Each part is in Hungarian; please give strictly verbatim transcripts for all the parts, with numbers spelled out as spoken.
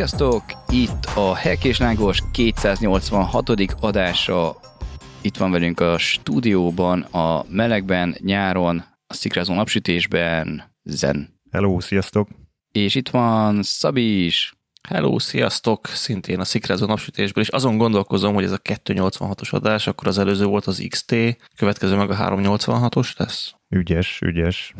Sziasztok! Itt a Hellkés Lángos kétszáznyolcvanhatodik adása. Itt van velünk a stúdióban, a melegben, nyáron, a Szikrázó Napsütésben, Zen. Hello, sziasztok! És itt van Szabi is. Hello, sziasztok! Szintén a Szikrázó Napsütésből, és azon gondolkozom, hogy ez a kétszáznyolcvanhatos adás, akkor az előző volt az iksz té, következő meg a háromszáznyolcvanhatos lesz. Ügyes, ügyes.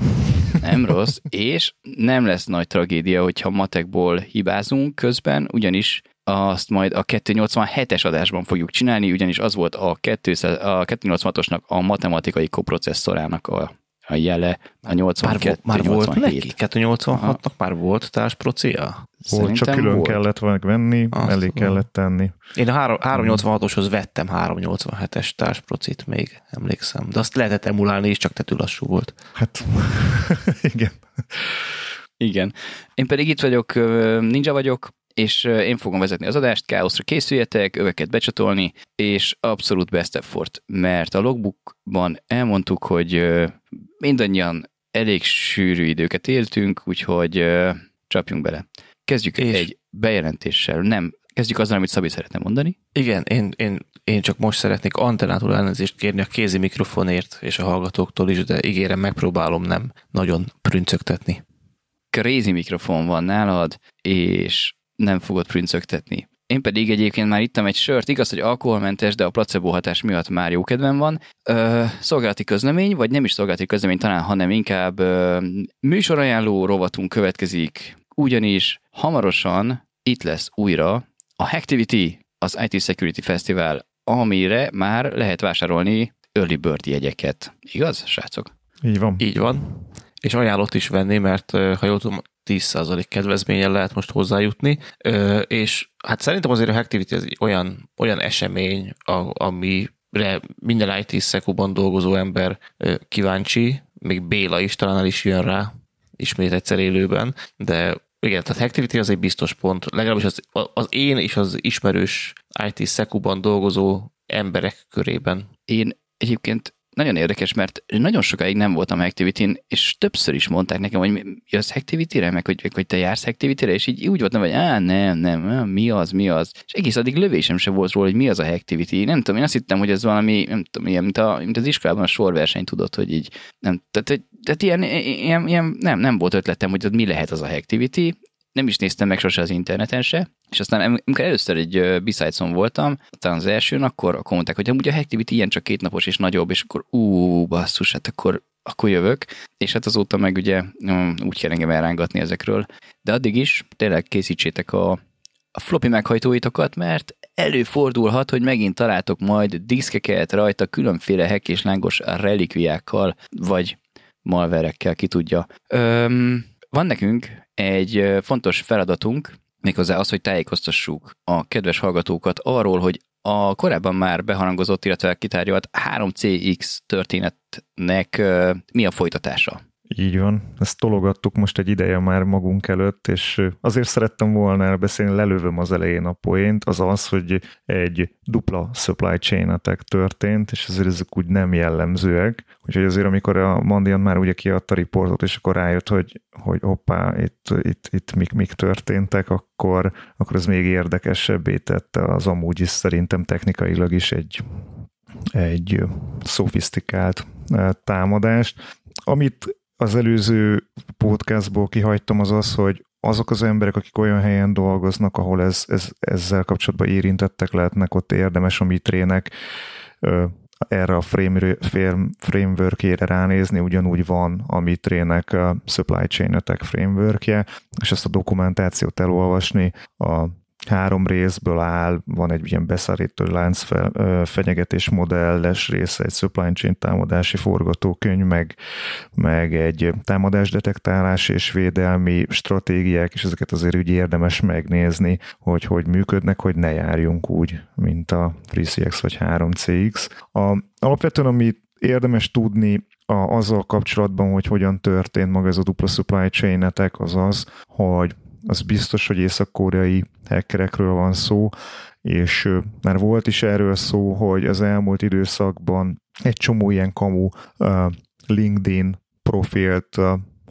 Nem rossz, és nem lesz nagy tragédia, hogyha matekból hibázunk közben, ugyanis azt majd a kétszáznyolcvanhetes adásban fogjuk csinálni, ugyanis az volt a, a kétszáznyolcvanhatosnak a matematikai koprocesszorának a, a jele, a nyolcvankettő, már volt, már volt neki, kétszáznyolcvanhatnak már volt társprocia? Volt, csak külön volt. Kellett venni, azt elég tudom. Kellett tenni. Én a háromszáznyolcvanhatoshoz vettem háromszáznyolcvanhetes társprocit még, emlékszem. De azt lehetett emulálni is, csak tetű lassú volt. Hát, igen. Igen. Én pedig itt vagyok, ninja vagyok, és én fogom vezetni az adást, káoszra készüljetek, öveket becsatolni, és abszolút best effort, mert a logbookban elmondtuk, hogy mindannyian elég sűrű időket éltünk, úgyhogy csapjunk bele. Kezdjük és egy bejelentéssel. Nem, kezdjük azzal, amit Szabi szeretne mondani. Igen, én, én, én csak most szeretnék antenától elnézést kérni a kézi mikrofonért és a hallgatóktól is, de ígérem, megpróbálom nem nagyon prüncögtetni. Crazy mikrofon van nálad, és nem fogod prüncögtetni. Én pedig egyébként már ittam egy sört, igaz, hogy alkoholmentes, de a placebo hatás miatt már jó kedvem van. Ö, szolgálati közlemény, vagy nem is szolgálati közlemény talán, hanem inkább ö, műsorajánló rovatunk következik, ugyanis hamarosan itt lesz újra a Hacktivity, az i té Security Festival, amire már lehet vásárolni early bird jegyeket. Igaz, srácok? Így van. Így van. És ajánlott is venni, mert ha jól tudom, tíz százalék kedvezményen lehet most hozzájutni, és hát szerintem azért a Hacktivity az olyan, olyan esemény, amire minden i té szekúban dolgozó ember kíváncsi, még Béla is talán el is jön rá, ismét egyszer élőben, de igen, tehát Hacktivity az egy biztos pont, legalábbis az, az én és az ismerős i té szekúban dolgozó emberek körében. Én egyébként nagyon érdekes, mert nagyon sokáig nem voltam Hacktivityn, és többször is mondták nekem, hogy jössz Hacktivityre, meg hogy, hogy te jársz Hacktivityre, és így úgy voltam, hogy á, nem, nem, mi az, mi az. És egész addig lövésem sem volt róla, hogy mi az a Hacktivity. Nem tudom, én azt hittem, hogy ez valami, nem tudom, ilyen, mint, a, mint az iskolában a sorverseny, tudod, hogy így, nem, tehát, tehát ilyen, ilyen, ilyen nem, nem volt ötletem, hogy mi lehet az a Hacktivity. Nem is néztem meg sose az interneten se, és aztán amikor először egy B-Sideson voltam, talán az elsőn, akkor a kommentek, hogy amúgy a Hacktivity ilyen csak kétnapos és nagyobb, és akkor ú, basszus, hát akkor, akkor jövök, és hát azóta meg ugye úgy kell engem elrángatni ezekről. De addig is tényleg készítsétek a, a floppy meghajtóitokat, mert előfordulhat, hogy megint találtok majd diszkeket rajta különféle Hellkés Lángos relikviákkal, vagy malverekkel, ki tudja. Öm, van nekünk egy fontos feladatunk, méghozzá az, hogy tájékoztassuk a kedves hallgatókat arról, hogy a korábban már beharangozott, illetve kitárgyalt három cé iksz történetnek mi a folytatása. Így van, ezt tologattuk most egy ideje már magunk előtt, és azért szerettem volna beszélni, lelövöm az elején a poént, az az, hogy egy dupla supply chain attack történt, és azért ezek úgy nem jellemzőek, úgyhogy azért amikor a Mandiant már ugye kiadta riportot, és akkor rájött, hogy, hogy hoppá, itt, itt, itt mik, mik történtek, akkor, akkor ez még érdekesebbé tette az amúgy is szerintem technikailag is egy, egy szofisztikált támadást, amit az előző podcastból kihagytam az az, hogy azok az emberek, akik olyan helyen dolgoznak, ahol ez, ez, ezzel kapcsolatban érintettek lehetnek, ott érdemes a mitrének erre a frameworkjére ránézni, ugyanúgy van a mitrének a Supply Chain Attack frameworkje, és ezt a dokumentációt elolvasni a három részből áll, van egy ilyen beszárító lánc fenyegetés modelles része, egy supply chain támadási forgatókönyv, meg, meg egy támadásdetektálás és védelmi stratégiák, és ezeket azért úgy érdemes megnézni, hogy hogy működnek, hogy ne járjunk úgy, mint a three C X vagy három C X. A, alapvetően, amit érdemes tudni a, azzal kapcsolatban, hogy hogyan történt maga ez a dupla supply chain attack, az az, hogy az biztos, hogy észak-koreai hackerekről van szó, és már volt is erről szó, hogy az elmúlt időszakban egy csomó ilyen kamu LinkedIn profilt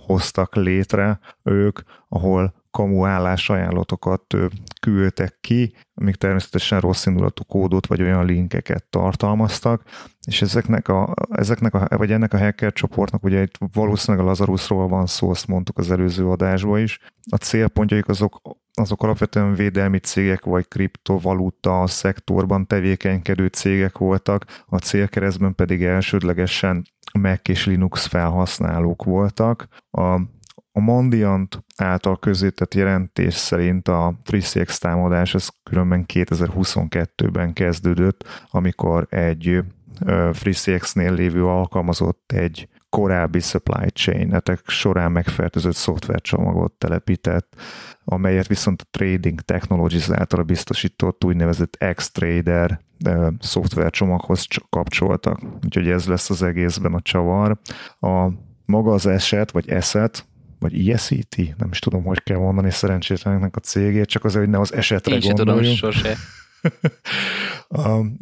hoztak létre ők, ahol kamu állás ajánlatokat küldtek ki, amik természetesen rossz indulatú kódot vagy olyan linkeket tartalmaztak, és ezeknek a, ezeknek a, vagy ennek a hacker csoportnak, ugye itt valószínűleg a Lazarusról van szó, azt mondtuk az előző adásban is, a célpontjaik azok, azok alapvetően védelmi cégek vagy kriptovaluta szektorban tevékenykedő cégek voltak, a célkeresztben pedig elsődlegesen Mac és Linux felhasználók voltak. A A Mandiant által közzétett jelentés szerint a three C X támadás ez különben kétezer-huszonkettőben kezdődött, amikor egy three C X-nél lévő alkalmazott egy korábbi supply chain-etek során megfertőzött szoftvercsomagot telepített, amelyet viszont a Trading Technologies által biztosított úgynevezett X-Trader szoftvercsomaghoz kapcsoltak. Úgyhogy ez lesz az egészben a csavar. A maga az eset, vagy eszet, vagy I S E T, nem is tudom, hogy kell mondani szerencsétlenek a cégét, csak azért, hogy ne az esetre én gondoljunk. Én sem tudom, sose.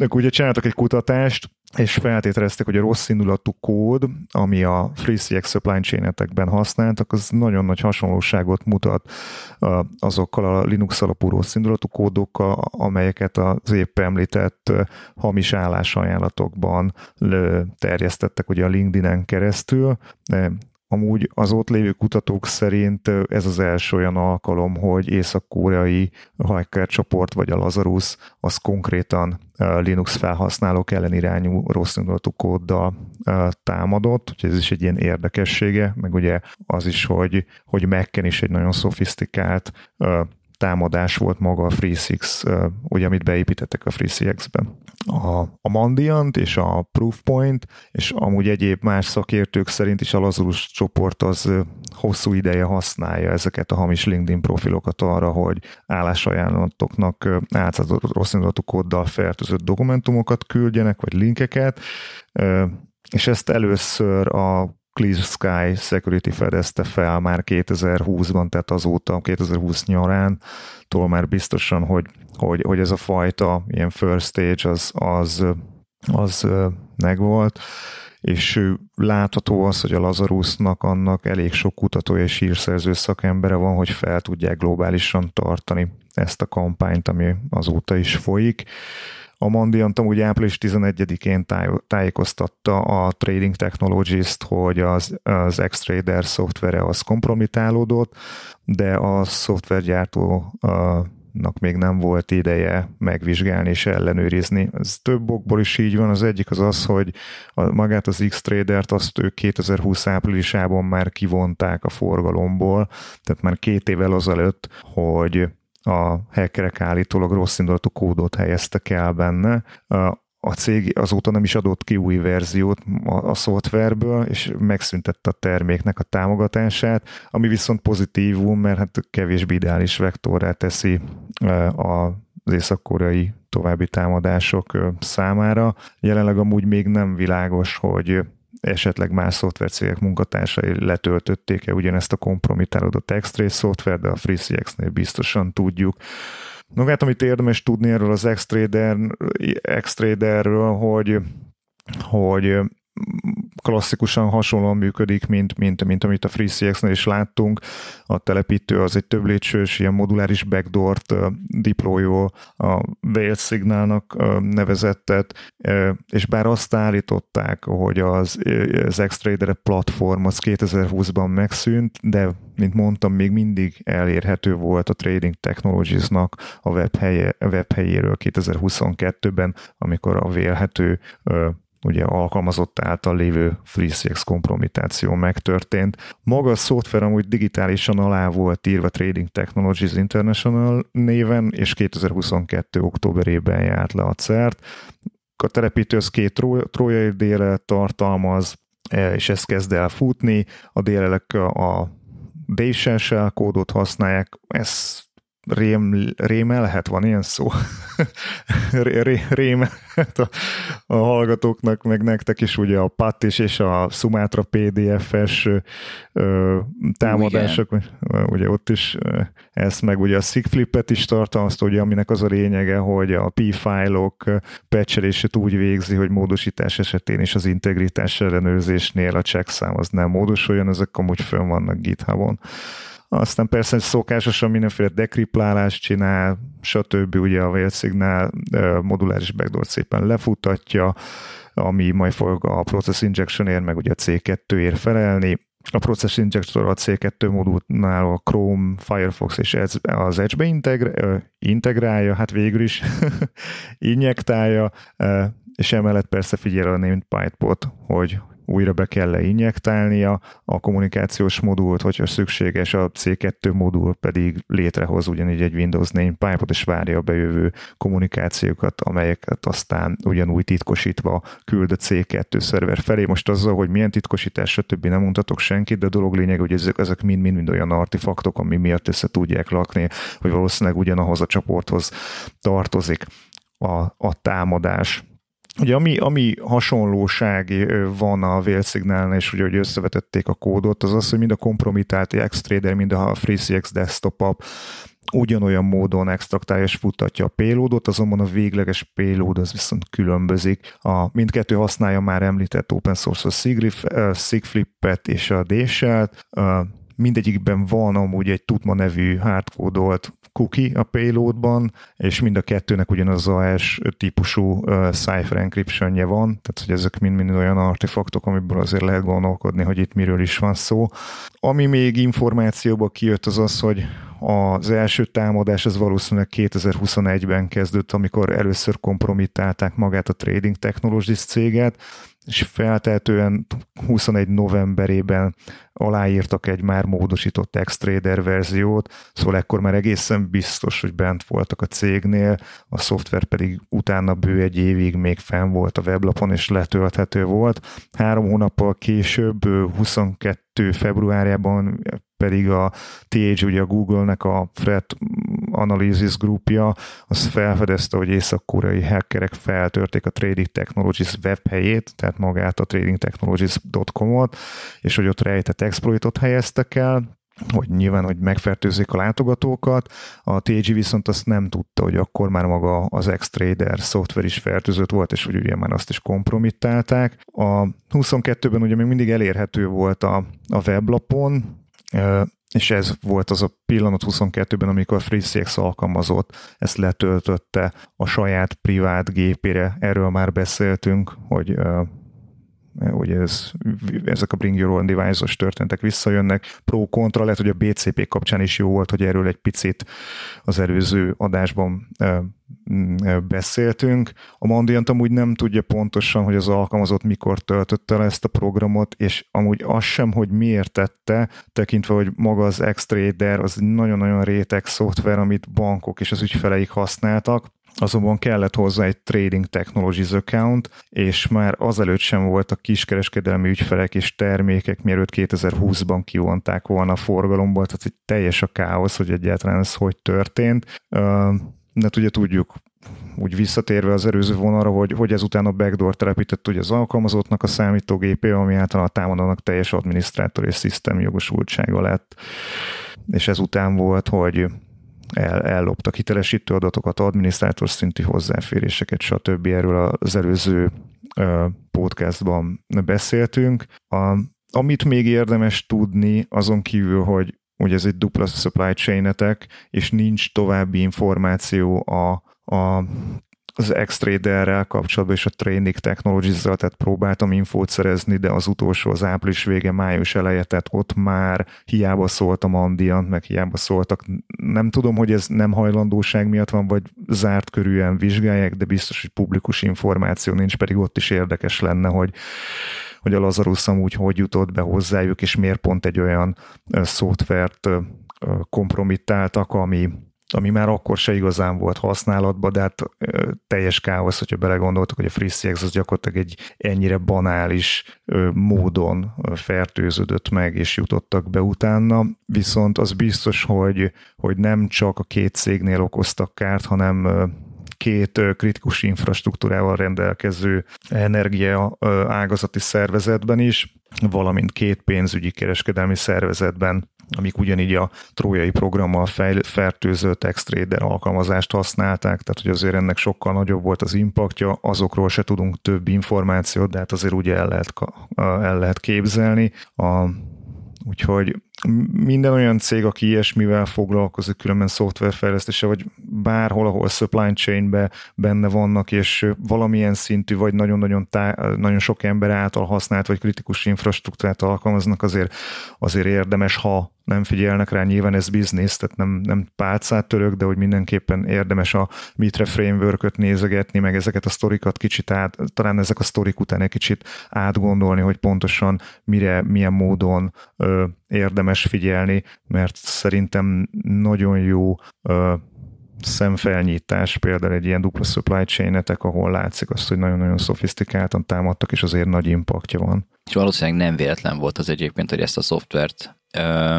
Ők ugye csináltak egy kutatást, és feltételezték, hogy a rossz indulatú kód, ami a three C X supply chain-etekben használtak, az nagyon nagy hasonlóságot mutat azokkal a Linux alapú rossz indulatú kódokkal, amelyeket az épp említett hamis állásajánlatokban terjesztettek ugye a LinkedIn-en keresztül. Amúgy az ott lévő kutatók szerint ez az első olyan alkalom, hogy észak-koreai hacker csoport vagy a Lazarus az konkrétan Linux felhasználók ellenirányú rossz indulatú kóddal támadott, úgyhogy ez is egy ilyen érdekessége, meg ugye az is, hogy, hogy Mac-en is egy nagyon szofisztikált támadás volt maga a FreeSix, ugye amit beépítettek a three C X-ben. A, a Mandiant és a Proofpoint, és amúgy egyéb más szakértők szerint is a Lazarus csoport az hosszú ideje használja ezeket a hamis LinkedIn profilokat arra, hogy állásajánlatoknak átszázott rossz indulatú kóddal fertőzött dokumentumokat küldjenek, vagy linkeket, és ezt először a ClearSky Security fedezte fel már kétezer-húszban, tehát azóta, kétezer-húsz nyarántól már biztosan, hogy, hogy, hogy ez a fajta ilyen first stage az, az, az megvolt, és látható az, hogy a Lazarusnak annak elég sok kutató és hírszerző szakembere van, hogy fel tudják globálisan tartani ezt a kampányt, ami azóta is folyik. A Mandiant amúgy április tizenegyedikén táj- tájékoztatta a Trading Technologies-t, hogy az, az X-Trader szoftvere az kompromitálódott, de a szoftvergyártónak még nem volt ideje megvizsgálni és ellenőrizni. Ez több okból is így van. Az egyik az az, hogy a, magát az X-Tradert azt ők kétezer-húsz áprilisában már kivonták a forgalomból, tehát már két évvel azelőtt, hogy a hackerek állítólag rossz indulatú kódot helyeztek el benne. A cég azóta nem is adott ki új verziót a szoftverből, és megszüntette a terméknek a támogatását, ami viszont pozitívum, mert hát kevésbé ideális vektorrá teszi az észak-koreai további támadások számára. Jelenleg amúgy még nem világos, hogy esetleg más szoftvercégek munkatársai letöltötték-e ugyanezt a kompromitálódott X-Trace szoftvert, de a three C X-nél biztosan tudjuk. No, hát amit érdemes tudni erről az X-Trader, X-Traderről, hogy, hogy klasszikusan hasonlóan működik, mint, mint, mint amit a three C X-nél is láttunk. A telepítő az egy több lépcsős, ilyen moduláris backdoor-t uh, deployol a Vale-szignálnak uh, nevezettet, uh, és bár azt állították, hogy az, az X-Trader platform az kétezer-húszban megszűnt, de mint mondtam, még mindig elérhető volt a Trading Technologies-nak a webhelye, webhelyéről kétezer-huszonkettőben, amikor a vélhető uh, ugye alkalmazott által lévő three C X kompromitáció megtörtént. Maga a szoftver amúgy digitálisan alá volt írva Trading Technologies International néven, és kétezer-huszonkettő októberében járt le a cert. A telepítő az két trójai délelt tartalmaz, és ez kezd el futni. A délelek a D S S L kódot használják, ez rém, rémelhet, van ilyen szó? ré, rémelhet a, a hallgatóknak, meg nektek is ugye a pé á té és a Sumatra pé dé ef-es ö, támadások, ugye. ugye ott is ezt, meg ugye a SIGFLIP-et is tartalmazta, ugye, aminek az a lényege, hogy a P-fájlok patchelését úgy végzi, hogy módosítás esetén is az integritás ellenőrzésnél a checksum az nem módosuljon, ezek amúgy fönn vannak GitHubon. Aztán persze szokásosan mindenféle dekriplálást csinál, stb. Ugye a Vale-szignál moduláris backdoor-t szépen lefutatja, ami majd fog a process injectionért, meg ugye a cé kettőért felelni. A process injector a cé kettő modulnál a Chrome, Firefox és az Edge-be integrálja, hát végül is injektálja, és emellett persze figyel a named pipot, hogy újra be kell injektálnia a kommunikációs modult, hogyha szükséges, a cé kettő modul pedig létrehoz ugyanígy egy Windows namepipe-ot, és várja a bejövő kommunikációkat, amelyeket aztán ugyanúgy titkosítva küld a cé kettő szerver felé. Most azzal, hogy milyen titkosítás, stb. Nem mondhatok senkit, de a dolog lényeg, hogy ezek mind-mind olyan artefaktok, ami miatt össze tudják lakni, hogy valószínűleg ugyanahoz a csoporthoz tartozik a, a támadás. Ugye ami, ami hasonlóság van a Vale-szignálnál, és ugye, hogy összevetették a kódot, az az, hogy mind a kompromitált X-Trader, mind a FreeSix desktop app ugyanolyan módon extraktálja és futtatja a payloadot, azonban a végleges payload az viszont különbözik. A mindkettő használja már említett open source-os SIGFLIP-et és a D S L-t. Mindegyikben van amúgy egy Tutma nevű hardkódolt cookie a payloadban, és mind a kettőnek ugyanaz a hash típusú uh, cipher encryptionje van, tehát hogy ezek mind-mind olyan artefaktok, amiből azért lehet gondolkodni, hogy itt miről is van szó. Ami még információba kijött, az az, hogy az első támadás az valószínűleg kétezer-huszonegyben kezdődött, amikor először kompromittálták magát a Trading Technologies céget, és feltehetően huszonegy novemberében aláírtak egy már módosított X-Trader verziót, szóval ekkor már egészen biztos, hogy bent voltak a cégnél, a szoftver pedig utána bő egy évig még fenn volt a weblapon, és letölthető volt. Három hónappal később, huszonkettő februárjában pedig a té há, ugye a Google-nek a Threat Analysis Groupja, az felfedezte, hogy észak-koreai hackerek feltörték a Trading Technologies webhelyét, tehát magát a trading technologies dot com-ot, és hogy ott rejtett exploitot helyeztek el, hogy nyilván, hogy megfertőzzék a látogatókat. A té há viszont azt nem tudta, hogy akkor már maga az X-Trader szoftver is fertőzött volt, és hogy ugye már azt is kompromittálták. A huszonkettőben ugye még mindig elérhető volt a, a weblapon, és ez volt az a pillanat huszonkettőben, amikor FreeCX alkalmazott, ezt letöltötte a saját privát gépére. Erről már beszéltünk, hogy hogy ez, ezek a Bring Your Own Device-os történetek visszajönnek. Pro-kontra lehet, hogy a bé cé pé kapcsán is jó volt, hogy erről egy picit az előző adásban beszéltünk. A Mandiant amúgy nem tudja pontosan, hogy az alkalmazott mikor töltötte le ezt a programot, és amúgy az sem, hogy miért tette, tekintve, hogy maga az X-Trader az nagyon-nagyon réteg szoftver, amit bankok és az ügyfeleik használtak. Azonban kellett hozzá egy Trading Technologies account, és már azelőtt sem voltak kiskereskedelmi ügyfelek és termékek, mielőtt kétezer-húszban kivonták volna a forgalomból, tehát egy teljes a káosz, hogy egyáltalán ez hogy történt. De ugye tudjuk, úgy visszatérve az előző vonalra, hogy, hogy ezután a backdoor telepített ugye az alkalmazottnak a számítógépével, ami által a támadónak teljes adminisztrátor és szisztem jogosultsága lett. És ezután volt, hogy El, elloptak hitelesítő adatokat, adminisztrátor szintű hozzáféréseket, stb. Erről az előző podcastban beszéltünk. A, amit még érdemes tudni, azon kívül, hogy ugye ez egy dupla supply chain-etek, és nincs további információ a, a az X-Traderrel kapcsolatban és a Trading Technologies-zel, tehát próbáltam infót szerezni, de az utolsó az április vége, május eleje, tehát ott már hiába szólt a Mandiant, meg hiába szóltak. Nem tudom, hogy ez nem hajlandóság miatt van, vagy zárt körűen vizsgálják, de biztos, hogy publikus információ nincs, pedig ott is érdekes lenne, hogy, hogy a Lazarus amúgy hogy jutott be hozzájuk, és miért pont egy olyan szoftvert kompromittáltak, ami ami már akkor se igazán volt használatban, de hát ö, teljes káosz, hogyha belegondoltuk, hogy a FreeSix az gyakorlatilag egy ennyire banális ö, módon ö, fertőződött meg, és jutottak be utána. Viszont az biztos, hogy, hogy nem csak a két cégnél okoztak kárt, hanem ö, két kritikus infrastruktúrával rendelkező energia ágazati szervezetben is, valamint két pénzügyi kereskedelmi szervezetben, amik ugyanígy a trójai programmal fertőzött X-Trader alkalmazást használták, tehát hogy azért ennek sokkal nagyobb volt az impaktja, azokról se tudunk több információt, de hát azért ugye el lehet, el lehet képzelni. A, úgyhogy minden olyan cég, aki ilyesmivel foglalkozik, különben szoftverfejlesztése, vagy bárhol, ahol supply chainbe benne vannak, és valamilyen szintű, vagy nagyon-nagyon tá- nagyon sok ember által használt, vagy kritikus infrastruktúrát alkalmaznak, azért, azért érdemes, ha nem figyelnek rá, nyilván ez biznisz, tehát nem, nem pálcát török, de hogy mindenképpen érdemes a MITRE frameworköt nézegetni, meg ezeket a sztorikat kicsit át, talán ezek a sztorik után egy kicsit átgondolni, hogy pontosan mire, milyen módon ö, érdemes figyelni, mert szerintem nagyon jó ö, szemfelnyitás, például egy ilyen dupla supply chain-etek, ahol látszik azt, hogy nagyon-nagyon szofisztikáltan támadtak, és azért nagy impaktja van. És valószínűleg nem véletlen volt az egyébként, hogy ezt a szoftvert ö,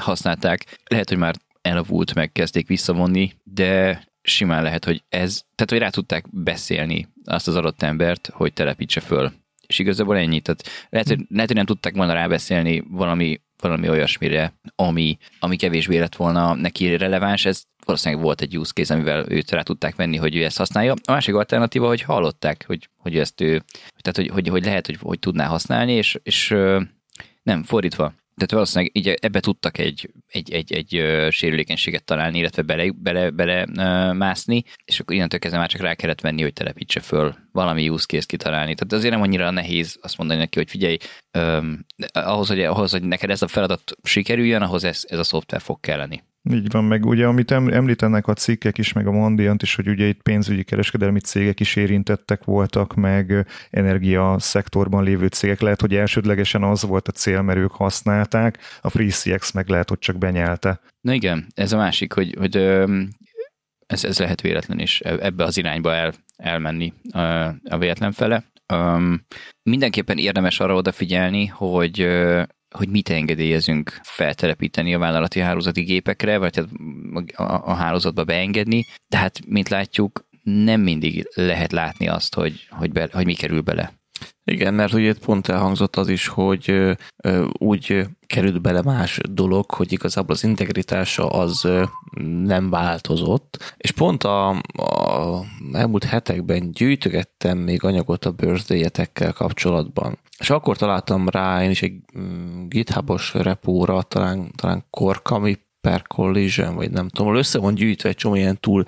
használták. Lehet, hogy már elavult, meg kezdték visszavonni, de simán lehet, hogy ez, tehát hogy rá tudták beszélni azt az adott embert, hogy telepítse föl. És igazából ennyit. Tehát lehet, hogy, lehet, hogy nem tudták volna rábeszélni valami, valami olyasmire, ami, ami kevésbé lett volna neki releváns, ez valószínűleg volt egy use case, amivel őt rá tudták venni, hogy ő ezt használja. A másik alternatíva, hogy hallották, hogy, hogy ezt ő, tehát hogy, hogy, hogy lehet, hogy, hogy tudná használni, és, és nem, fordítva. Tehát valószínűleg így ebbe tudtak egy, egy, egy, egy sérülékenységet találni, illetve bele, bele, bele mászni, és akkor innentől kezdve már csak rá kellett venni, hogy telepítse föl, valami use case kitalálni. Tehát azért nem annyira nehéz azt mondani neki, hogy figyelj, öm, ahhoz, hogy, ahhoz, hogy neked ez a feladat sikerüljön, ahhoz ez, ez a szoftver fog kelleni. Így van, meg ugye amit említenek a cikkek is, meg a Mandiant is, hogy ugye itt pénzügyi kereskedelmi cégek is érintettek voltak, meg energia szektorban lévő cégek. Lehet, hogy elsődlegesen az volt a cél, mert ők használták, a FreeCX meg lehet, hogy csak benyelte. Na igen, ez a másik, hogy, hogy ez, ez lehet véletlen is ebbe az irányba el, elmenni a véletlen fele. Mindenképpen érdemes arra odafigyelni, hogy hogy mit engedélyezünk feltelepíteni a vállalati hálózati gépekre, vagy hát a, a, a hálózatba beengedni, de hát, mint látjuk, nem mindig lehet látni azt, hogy, hogy, be, hogy mi kerül bele. Igen, mert ugye pont elhangzott az is, hogy úgy került bele más dolog, hogy igazából az integritása az nem változott, és pont a, a elmúlt hetekben gyűjtögettem még anyagot a birthday-etekkel kapcsolatban. És akkor találtam rá én is egy GitHub-os repóra, talán, talán Korkami per collision, vagy nem tudom, össze van gyűjtve egy csomó ilyen túl,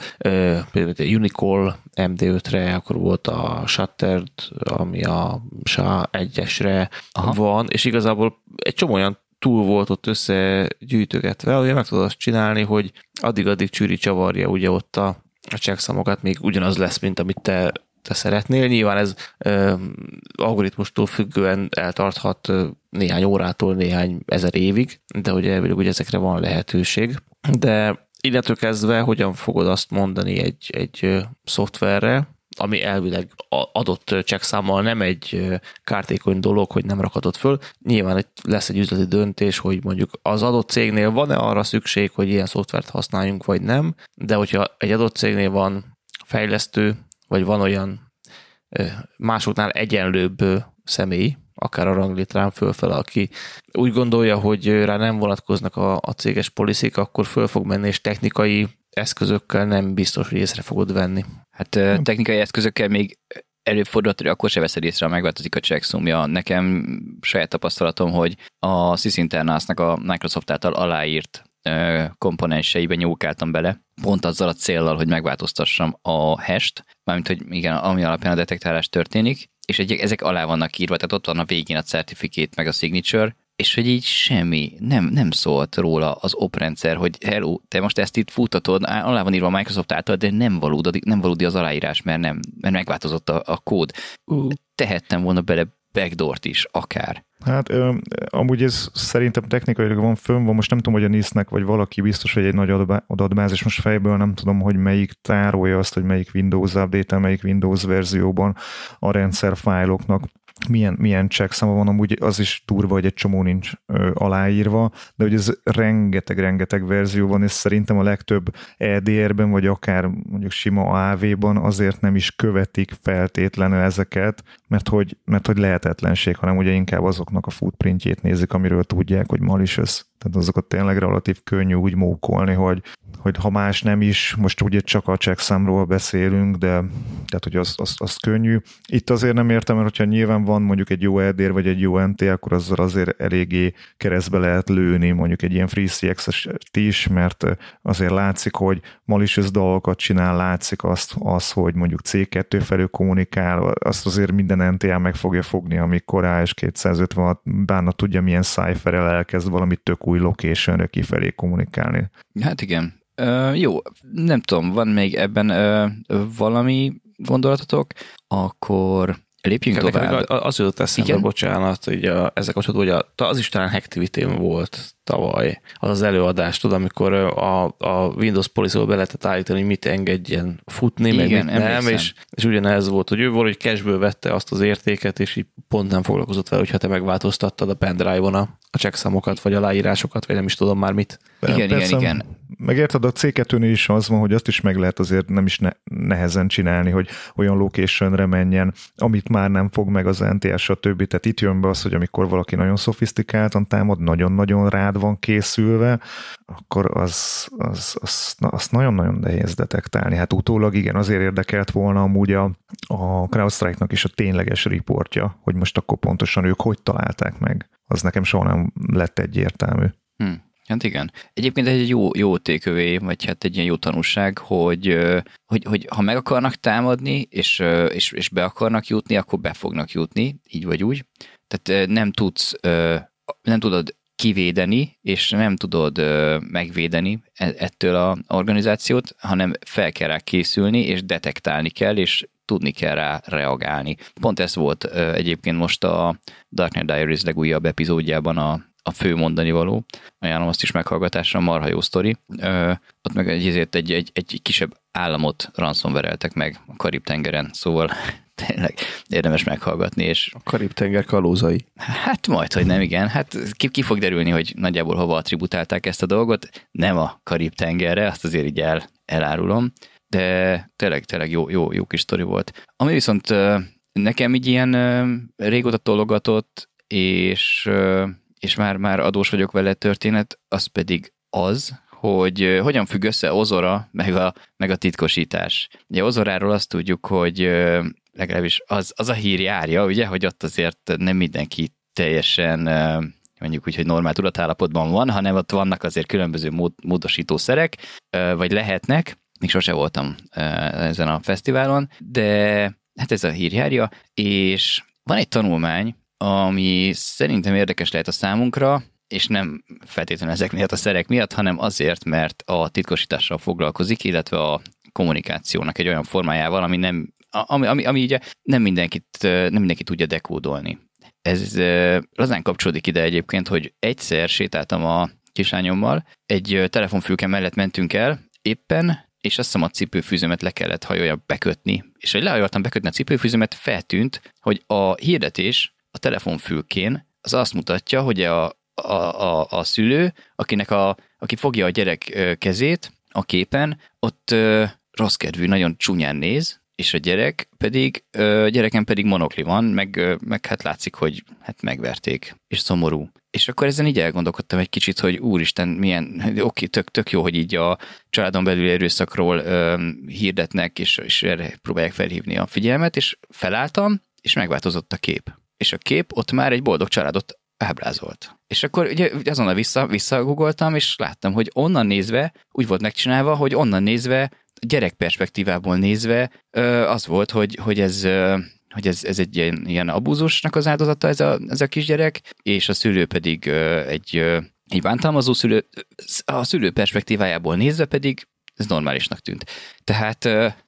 például a Unicol em dé ötre, akkor volt a Shattered, ami a es á egyesre Aha. van, és igazából egy csomó olyan túl volt ott összegyűjtögetve, ugye meg tudod azt csinálni, hogy addig-addig csűri csavarja ugye ott a checksamokat, még ugyanaz lesz, mint amit te te szeretnél. Nyilván ez ö, algoritmustól függően eltarthat ö, néhány órától néhány ezer évig, de ugye elvileg ugye ezekre van lehetőség. De illetve kezdve hogyan fogod azt mondani egy, egy ö, szoftverre, ami elvileg adott csekszámmal nem egy kártékony dolog, hogy nem rakhatod föl. Nyilván lesz egy üzleti döntés, hogy mondjuk az adott cégnél van-e arra szükség, hogy ilyen szoftvert használjunk, vagy nem, de hogyha egy adott cégnél van fejlesztő, vagy van olyan másoknál egyenlőbb személy, akár a ranglitrán fölfele, aki úgy gondolja, hogy rá nem vonatkoznak a, a céges policik, akkor föl fog menni, és technikai eszközökkel nem biztos, hogy észre fogod venni. Hát technikai eszközökkel még előfordulhat, hogy akkor se veszed észre, ha megváltozik a checksumja. Nekem saját tapasztalatom, hogy a Sys Internalsnak a Microsoft által aláírt komponenseibe nyúlkáltam bele, pont azzal a céllal, hogy megváltoztassam a hash-t, mármint, hogy igen, ami alapján a detektálás történik, és egy, ezek alá vannak írva, tehát ott van a végén a certificate, meg a signature, és hogy így semmi, nem, nem szólt róla az oprendszer, hogy hello, te most ezt itt futtatod, alá van írva a Microsoft által, de nem valódi, nem valódi az aláírás, mert, nem, mert megváltozott a, a kód. Uh. Tehettem volna bele backdoort is akár. Hát öm, amúgy ez szerintem technikailag van fönn, van most nem tudom, hogy a nisztnek vagy valaki biztos, hogy egy nagy adatbázis, most fejből nem tudom, hogy melyik tárolja azt, hogy melyik Windows update-el, melyik Windows verzióban a rendszer fájloknak milyen, milyen csekszáma van, amúgy az is durva, hogy egy csomó nincs ö, aláírva, de hogy ez rengeteg-rengeteg verzió van, és szerintem a legtöbb E D R-ben, vagy akár mondjuk sima A V-ban azért nem is követik feltétlenül ezeket, mert hogy, mert hogy lehetetlenség, hanem ugye inkább azoknak a footprintjét nézik, amiről tudják, hogy malicious. Tehát azokat tényleg relatív könnyű úgy mókolni, hogy, hogy ha más nem is, most ugye csak a checkszámról beszélünk, de tehát, hogy az, az, az könnyű. Itt azért nem értem, mert hogyha nyilván van mondjuk egy jó E D R vagy egy jó N T, akkor azzal azért eléggé keresztbe lehet lőni mondjuk egy ilyen FreeCX-et is, mert azért látszik, hogy malicious dolgokat csinál, látszik azt, az, hogy mondjuk C kettő felől kommunikál, azt azért minden N T meg fogja fogni, amikor A S kétszázötvenhat bánat tudja, milyen szájferrel elkezd valamit tök új locationre kifelé kommunikálni. Hát igen. Ö, jó, nem tudom, van még ebben ö, valami gondolatotok, akkor lépjünk hát tovább. Az jutott eszembe, igen? Bocsánat, hogy a, ezek a hogy a, az is talán Hacktivity-n volt tavaly, az az előadás, tudod, amikor a, a Windows policy-ból be lehetett állítani, hogy mit engedjen futni, igen, meg mit nem, és, és ugyanez volt, hogy ő valahogy cashből vette azt az értéket, és így pont nem foglalkozott vele, hogyha te megváltoztattad a pendrive-on a, a checkszámokat, vagy aláírásokat, vagy nem is tudom már mit. Igen, persze, igen, igen. Megérted, a C kettőnél is az van, hogy azt is meg lehet azért nem is ne, nehezen csinálni, hogy olyan locationre menjen, amit már nem fog meg az N T S, stb. Tehát itt jön be az, hogy amikor valaki nagyon szofisztikáltan támad, nagyon-nagyon rád van készülve, akkor az, az, az, na, azt nagyon-nagyon nehéz detektálni. Hát utólag igen, azért érdekelt volna amúgy a, a CrowdStrike-nak is a tényleges riportja, hogy most akkor pontosan ők hogy találták meg. Az nekem soha nem lett egyértelmű. Hm. Hát igen. Egyébként egy jó, jó tékövé, vagy hát egy ilyen jó tanúság, hogy, hogy, hogy ha meg akarnak támadni, és, és, és be akarnak jutni, akkor be fognak jutni, így vagy úgy. Tehát nem tudsz, nem tudod kivédeni, és nem tudod megvédeni ettől az organizációt, hanem fel kell rá készülni, és detektálni kell, és tudni kell rá reagálni. Pont ez volt egyébként most a Darknet Diaries legújabb epizódjában a, a fő mondani való. Ajánlom azt is meghallgatásra, marha jó sztori. Ö, ott meg ezért egy, egy, egy kisebb államot ransomware-eltek meg a Karib-tengeren, szóval tényleg érdemes meghallgatni. És a Karib-tenger kalózai. Hát majd, hogy nem, igen. Hát ki, ki fog derülni, hogy nagyjából hova attributálták ezt a dolgot. Nem a Karib-tengerre, azt azért így el, elárulom. De tényleg, tényleg jó, jó, jó kis sztori volt. Ami viszont nekem így ilyen régóta tologatott, és, és már, már adós vagyok vele történet, az pedig az, hogy hogyan függ össze Ozora, meg a, meg a titkosítás. Ugye Ozoráról azt tudjuk, hogy legalábbis az, az a hír járja, ugye, hogy ott azért nem mindenki teljesen mondjuk úgy, hogy normál tudatállapotban van, hanem ott vannak azért különböző mód, módosítószerek, vagy lehetnek, még sose voltam ezen a fesztiválon, de hát ez a hír járja, és van egy tanulmány, ami szerintem érdekes lehet a számunkra, és nem feltétlenül ezek miatt a szerek miatt, hanem azért, mert a titkosítással foglalkozik, illetve a kommunikációnak egy olyan formájával, ami nem, ami, ami, ami ugye nem mindenkit, nem mindenki tudja dekódolni. Ez lazán kapcsolódik ide egyébként, hogy egyszer sétáltam a kislányommal, egy telefonfülke mellett mentünk el, éppen, és azt hiszem a cipőfűzőmet le kellett hajoljam bekötni. És hogy lehajoltam bekötni a cipőfűzőmet, feltűnt, hogy a hirdetés a telefonfülkén az azt mutatja, hogy a, a, a, a szülő, akinek a, aki fogja a gyerek kezét a képen, ott ö, rossz kedvű, nagyon csúnyán néz, és a gyerek pedig, ö, gyereken pedig monokli van, meg, ö, meg hát látszik, hogy hát megverték, és szomorú. És akkor ezen így elgondolkodtam egy kicsit, hogy úristen, milyen, oké, okay, tök, tök jó, hogy így a családon belüli erőszakról öm, hirdetnek, és, és erre próbálják felhívni a figyelmet, és felálltam, és megváltozott a kép. És a kép ott már egy boldog családot ábrázolt. És akkor ugye azonnal vissza, visszagugoltam, és láttam, hogy onnan nézve, úgy volt megcsinálva, hogy onnan nézve, gyerek perspektívából nézve, ö, az volt, hogy, hogy ez... Ö, hogy ez, ez egy ilyen, ilyen abúzusnak az áldozata ez a, ez a kisgyerek, és a szülő pedig egy, egy bántalmazó szülő, a szülő perspektívájából nézve pedig ez normálisnak tűnt. Tehát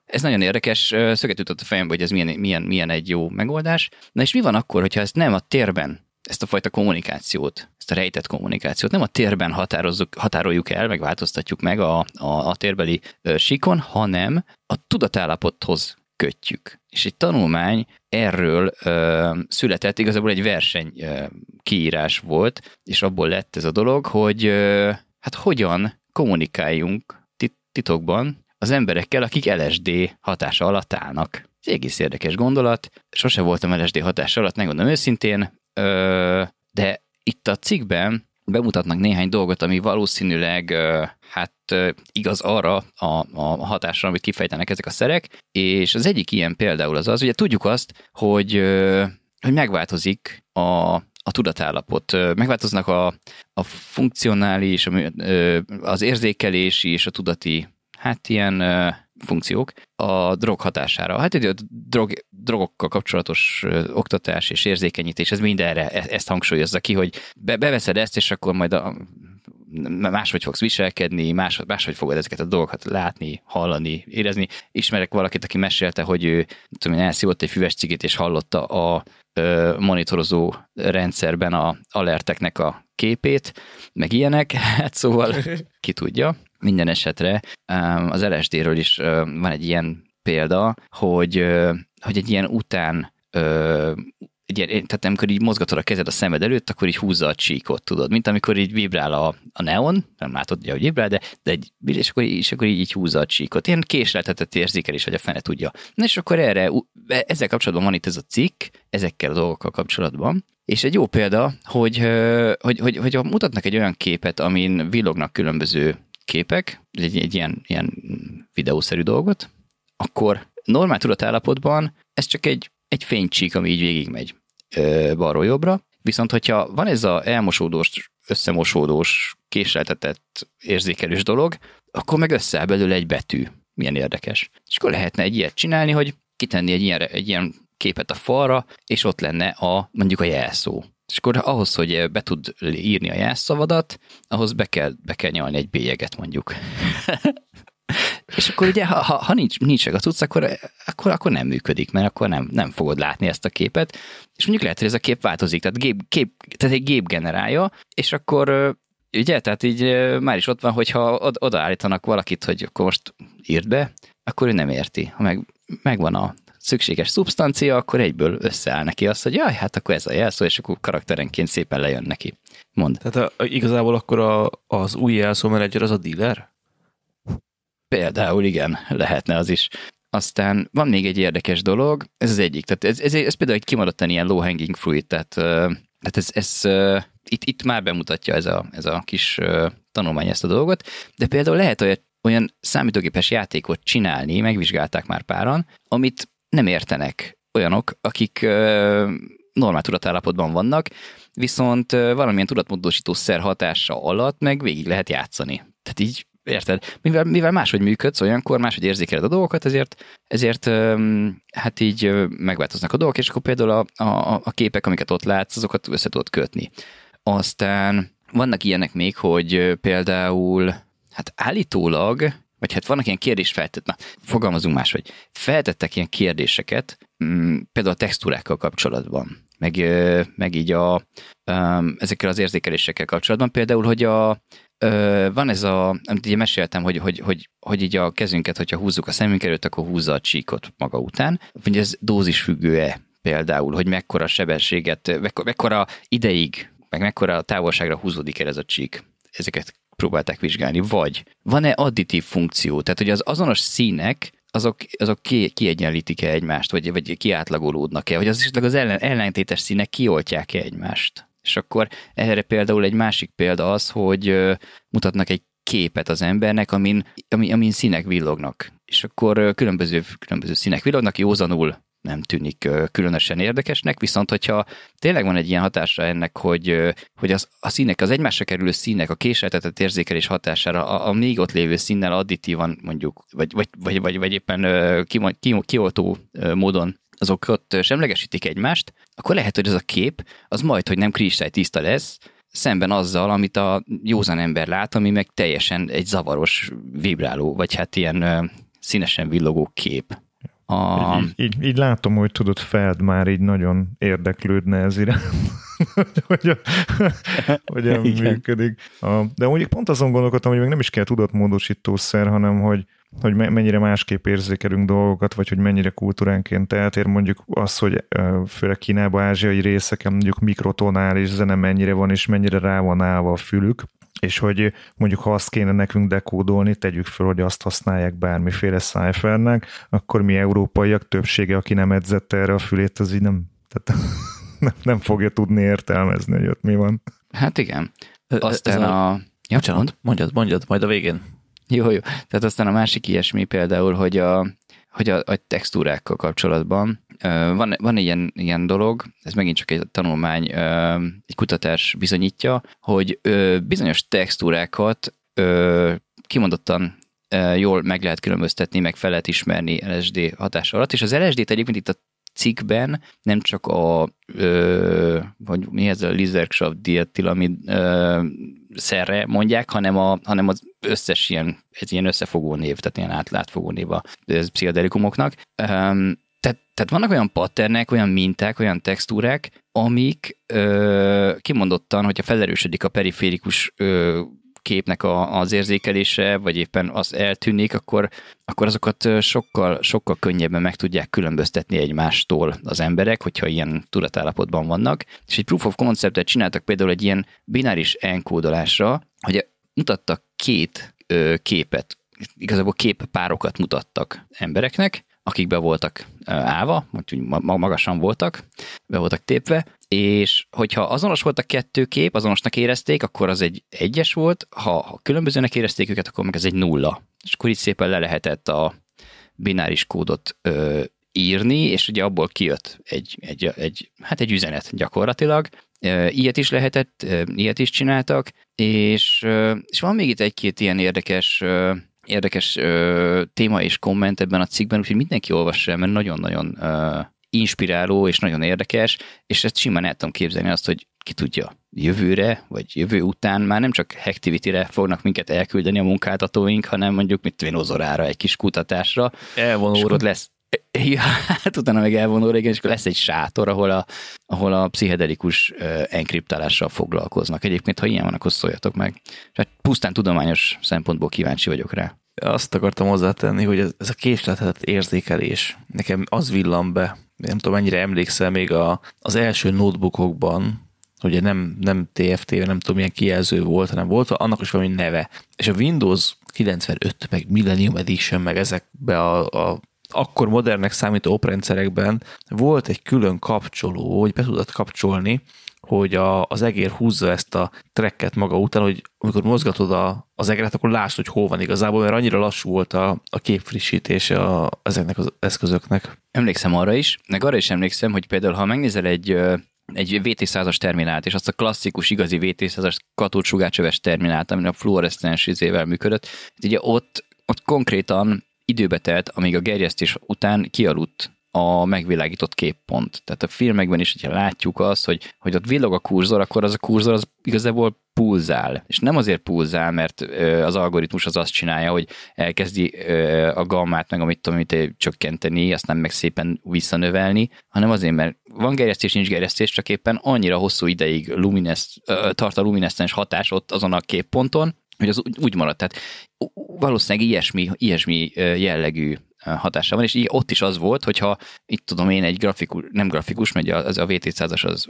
ez nagyon érdekes, szöget ütött a fejembe, hogy ez milyen, milyen, milyen egy jó megoldás. Na és mi van akkor, hogyha ezt nem a térben, ezt a fajta kommunikációt, ezt a rejtett kommunikációt nem a térben határozzuk, határoljuk el, meg változtatjuk meg a, a, a térbeli síkon, hanem a tudatállapothoz kötjük. És egy tanulmány erről ö, született, igazából egy verseny ö, kiírás volt, és abból lett ez a dolog, hogy ö, hát hogyan kommunikáljunk titokban az emberekkel, akik el es dé hatása alatt állnak. Ez egész érdekes gondolat. Sose voltam el es dé hatása alatt, megmondom őszintén, ö, de itt a cikkben bemutatnak néhány dolgot, ami valószínűleg ö, hát ö, igaz arra a, a hatásra, amit kifejtenek ezek a szerek, és az egyik ilyen például az az, ugye tudjuk azt, hogy, ö, hogy megváltozik a a tudatállapot. Megváltoznak a, a funkcionális, az érzékelési és a tudati, hát ilyen funkciók a drog hatására. Hát a drog, drogokkal kapcsolatos oktatás és érzékenyítés, ez mindenre ezt hangsúlyozza ki, hogy be, beveszed ezt, és akkor majd a, máshogy fogsz viselkedni, más, máshogy fogod ezeket a dolgokat látni, hallani, érezni. Ismerek valakit, aki mesélte, hogy ő tudom én, elszívott egy füves cigit, és hallotta a monitorozó rendszerben a alerteknek a képét, meg ilyenek, hát szóval ki tudja. Minden esetre az el es déről is van egy ilyen példa, hogy, hogy egy ilyen után, egy ilyen, tehát amikor így mozgatod a kezed a szemed előtt, akkor így húzza a csíkot, tudod, mint amikor így vibrál a, a neon, nem látod, hogy vibrál, de, de egy, és, akkor, és akkor így húzza a csíkot. Ilyen késleltetett érzékelés, hogy a fene tudja. Na és akkor erre, ezzel kapcsolatban van itt ez a cikk, ezekkel a dolgokkal kapcsolatban. És egy jó példa, hogy, hogy, hogy, hogy mutatnak egy olyan képet, amin villognak különböző képek, egy, egy ilyen, ilyen videószerű dolgot, akkor normál tudatállapotban ez csak egy, egy fénycsík, ami így végigmegy balról jobbra, viszont hogyha van ez a elmosódós, összemosódós, késleltetett, érzékelős dolog, akkor meg összeáll belőle egy betű. Milyen érdekes. És akkor lehetne egy ilyet csinálni, hogy kitenni egy ilyen, egy ilyen képet a falra, és ott lenne a, mondjuk a jelszó. És akkor ahhoz, hogy be tud írni a jelszavadat, ahhoz be kell, be kell nyalni egy bélyeget mondjuk. És akkor ugye, ha, ha, ha nincs, nincs a cucc, akkor, akkor, akkor nem működik, mert akkor nem, nem fogod látni ezt a képet. És mondjuk lehet, hogy ez a kép változik, tehát, gép, kép, tehát egy gép generálja, és akkor ugye, tehát így már is ott van, hogyha odaállítanak valakit, hogy akkor most írd be, akkor ő nem érti. Ha meg, megvan a szükséges szubstancia, akkor egyből összeáll neki azt, hogy jaj, hát akkor ez a jelszó, és akkor karakterenként szépen lejön neki. Mondd. Tehát a, igazából akkor a, az új jelszómenedzser az a dealer? Például igen, lehetne az is. Aztán van még egy érdekes dolog, ez az egyik, tehát ez, ez, ez például egy kimaradtan ilyen low hanging fruit, tehát, tehát ez, ez itt, itt már bemutatja ez a, ez a kis tanulmány ezt a dolgot, de például lehet olyan, olyan számítógépes játékot csinálni, megvizsgálták már páran, amit nem értenek olyanok, akik ö, normál tudatállapotban vannak, viszont ö, valamilyen tudatmódosító szer hatása alatt meg végig lehet játszani. Tehát így, érted? Mivel, mivel máshogy működsz olyankor, máshogy érzékeled a dolgokat, ezért, ezért ö, hát így ö, megváltoznak a dolgok, és akkor például a, a, a képek, amiket ott látsz, azokat össze tudod kötni. Aztán vannak ilyenek még, hogy ö, például, hát állítólag, vagy hát vannak ilyen kérdés feltett, na, fogalmazunk máshogy. Feltettek ilyen kérdéseket, mm, például a textúrákkal kapcsolatban, meg, meg így a, ezekkel az érzékelésekkel kapcsolatban, például, hogy a, van ez a, amit ugye meséltem, hogy, hogy, hogy, hogy így a kezünket, hogyha húzzuk a szemünk előtt, akkor húzza a csíkot maga után, vagy ez dózisfüggő-e például, hogy mekkora sebességet, mekkora ideig, meg mekkora távolságra húzódik el ez a csík. Ezeket próbálták vizsgálni, vagy van-e additív funkció, tehát hogy az azonos színek, azok, azok kiegyenlítik-e egymást, vagy, vagy kiátlagolódnak-e, vagy az esetleg az ellen, ellentétes színek kioltják-e egymást. És akkor erre például egy másik példa az, hogy ö, mutatnak egy képet az embernek, amin, amin, amin színek villognak. És akkor ö, különböző, különböző színek villognak, józanul nem tűnik ö, különösen érdekesnek, viszont hogyha tényleg van egy ilyen hatása ennek, hogy, ö, hogy az, a színek, az egymásra kerülő színek, a késleltetett érzékelés hatására a, a még ott lévő színnel additívan mondjuk, vagy, vagy, vagy, vagy, vagy éppen ö, kim, kim, kioltó ö, módon azokat semlegesítik egymást, akkor lehet, hogy ez a kép az majd, hogy nem kristálytiszta lesz, szemben azzal, amit a józan ember lát, ami meg teljesen egy zavaros, vibráló, vagy hát ilyen ö, színesen villogó kép. A... Így, így, így látom, hogy tudod, Feld már így nagyon érdeklődne ez irány, hogy hogyan működik. A, de mondjuk pont azon gondolkodtam, hogy még nem is kell tudatmódosítószer, hanem hogy, hogy mennyire másképp érzékelünk dolgokat, vagy hogy mennyire kultúránként eltér mondjuk az, hogy főleg Kínában, ázsiai részeken mondjuk mikrotonális zene mennyire van, és mennyire rá van állva a fülük. És hogy mondjuk ha azt kéne nekünk dekódolni, tegyük fel, hogy azt használják bármiféle szájfernek, akkor mi európaiak többsége, aki nem edzett erre a fülét, az így nem, tehát nem fogja tudni értelmezni, hogy ott mi van. Hát igen. Aztán a... a... Ja, bocsánat, mondjad, mondjad, majd a végén. Jó, jó. Tehát aztán a másik ilyesmi például, hogy a, hogy a, a textúrákkal kapcsolatban van, van ilyen, ilyen dolog, ez megint csak egy tanulmány, egy kutatás bizonyítja, hogy bizonyos textúrákat kimondottan jól meg lehet különböztetni, meg fel lehet ismerni el es dé hatása alatt, és az el es dét egyébként itt a cikkben nem csak a ö, hogy mi ez a Lizerkshaft dietilamid szerre mondják, hanem, a, hanem az összes ilyen, ez ilyen összefogó név, tehát ilyen átlátfogó név a pszichedelikumoknak. Tehát, tehát vannak olyan patternek, olyan minták, olyan textúrák, amik ö, kimondottan, hogyha felerősödik a periférikus ö, képnek a, az érzékelése, vagy éppen az eltűnik, akkor, akkor azokat sokkal, sokkal könnyebben meg tudják különböztetni egymástól az emberek, hogyha ilyen tudatállapotban vannak. És egy proof of conceptet csináltak például egy ilyen bináris enkódolásra, hogy mutattak két ö, képet, igazából képpárokat mutattak embereknek, akik be voltak állva, úgyhogy magasan voltak, be voltak tépve, és hogyha azonos volt a kettő kép, azonosnak érezték, akkor az egy egyes volt, ha, ha különbözőnek érezték őket, akkor meg ez egy nulla. És akkor így szépen le lehetett a bináris kódot ö, írni, és ugye abból kijött egy, egy, egy, hát egy üzenet gyakorlatilag. Ilyet is lehetett, ilyet is csináltak, és, és van még itt egy-két ilyen érdekes... érdekes ö, téma és komment ebben a cikkben, úgyhogy mindenki olvassa, mert nagyon-nagyon ö, inspiráló és nagyon érdekes, és ezt simán el tudom képzelni azt, hogy ki tudja, jövőre, vagy jövő után már nem csak Hacktivity-re fognak minket elküldeni a munkáltatóink, hanem mondjuk mit tudom én, Ozorára, egy kis kutatásra. Elvonóra. Lesz. Ja, hát utána meg elvonóra, igen, és akkor lesz egy sátor, ahol a, ahol a pszichedelikus ö, enkriptálással foglalkoznak. Egyébként, ha ilyen van, akkor szóljatok meg. Hát pusztán tudományos szempontból kíváncsi vagyok rá. Azt akartam hozzátenni, hogy ez, ez a késleltetett érzékelés. Nekem az villan be, nem tudom, mennyire emlékszel még a, az első notebookokban, ugye nem, nem té ef té, nem tudom, milyen kijelző volt, hanem volt annak is valami neve. És a Windows kilencvenöt, meg Millennium Edition, meg ezekbe a, a akkor modernnek számító oprendszerekben volt egy külön kapcsoló, hogy be tudod kapcsolni, hogy a, az egér húzza ezt a tracket maga után, hogy amikor mozgatod a, az egeret, akkor lásd, hogy hol van igazából, mert annyira lassú volt a, a képfrissítése a, ezeknek az eszközöknek. Emlékszem arra is, meg arra is emlékszem, hogy például, ha megnézel egy... egy vé té százas terminált, és azt a klasszikus, igazi vé té százas katód-sugárcsöves terminált, ami a fluoreszcens izével működött, ugye ott, ott konkrétan időbe telt, amíg a gerjesztés után kialudt a megvilágított képpont. Tehát a filmekben is, hogyha látjuk azt, hogy, hogy ott villog a kurzor, akkor az a kurzor az igazából pulzál. És nem azért pulzál, mert az algoritmus az azt csinálja, hogy elkezdi a gammát, meg amit tudom, amit csökkenteni, aztán meg szépen visszanövelni, hanem azért, mert van gerjesztés, nincs gerjesztés, csak éppen annyira hosszú ideig luminesz, tart a lumineszcens hatás ott azon a képponton, hogy az úgy maradt. Tehát valószínűleg ilyesmi, ilyesmi jellegű hatása van, és így ott is az volt, hogyha itt tudom én egy grafikus, nem grafikus, mert az a vé té százas az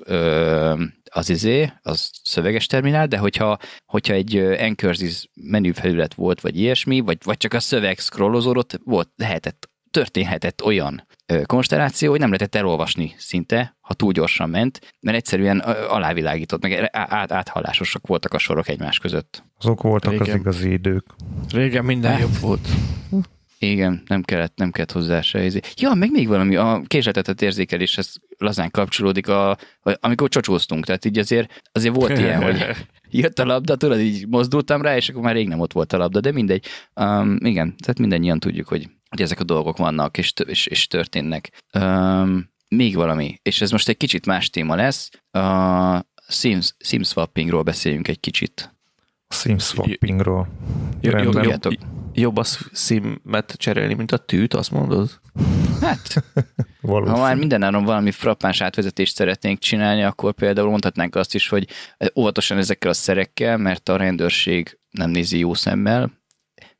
az izé, az szöveges terminál, de hogyha, hogyha egy encurses menüfelület volt, vagy ilyesmi, vagy, vagy csak a szöveg scrollozódott, volt, lehetett, történhetett olyan konstelláció, hogy nem lehetett elolvasni szinte, ha túl gyorsan ment, mert egyszerűen alávilágított, meg át, áthallásosak voltak a sorok egymás között. Azok voltak régen az igazi idők. Régen minden hát jobb volt. Igen, nem kellett, nem kellett hozzá se érzé. Ja, meg még valami, a késleltetett érzékeléshez lazán kapcsolódik, a, amikor csocsóztunk, tehát így azért, azért volt ilyen, hogy jött a labda, tudod, így mozdultam rá, és akkor már rég nem ott volt a labda, de mindegy. Um, igen, tehát mindannyian tudjuk, hogy, hogy ezek a dolgok vannak, és, és, és történnek. Um, még valami, és ez most egy kicsit más téma lesz, uh, SIM-swappingról beszéljünk egy kicsit. SIM-swappingról. Jobb a SIM-et cserélni, mint a tűt, azt mondod? Hát, ha már mindenáron valami frappáns átvezetést szeretnénk csinálni, akkor például mondhatnánk azt is, hogy óvatosan ezekkel a szerekkel, mert a rendőrség nem nézi jó szemmel,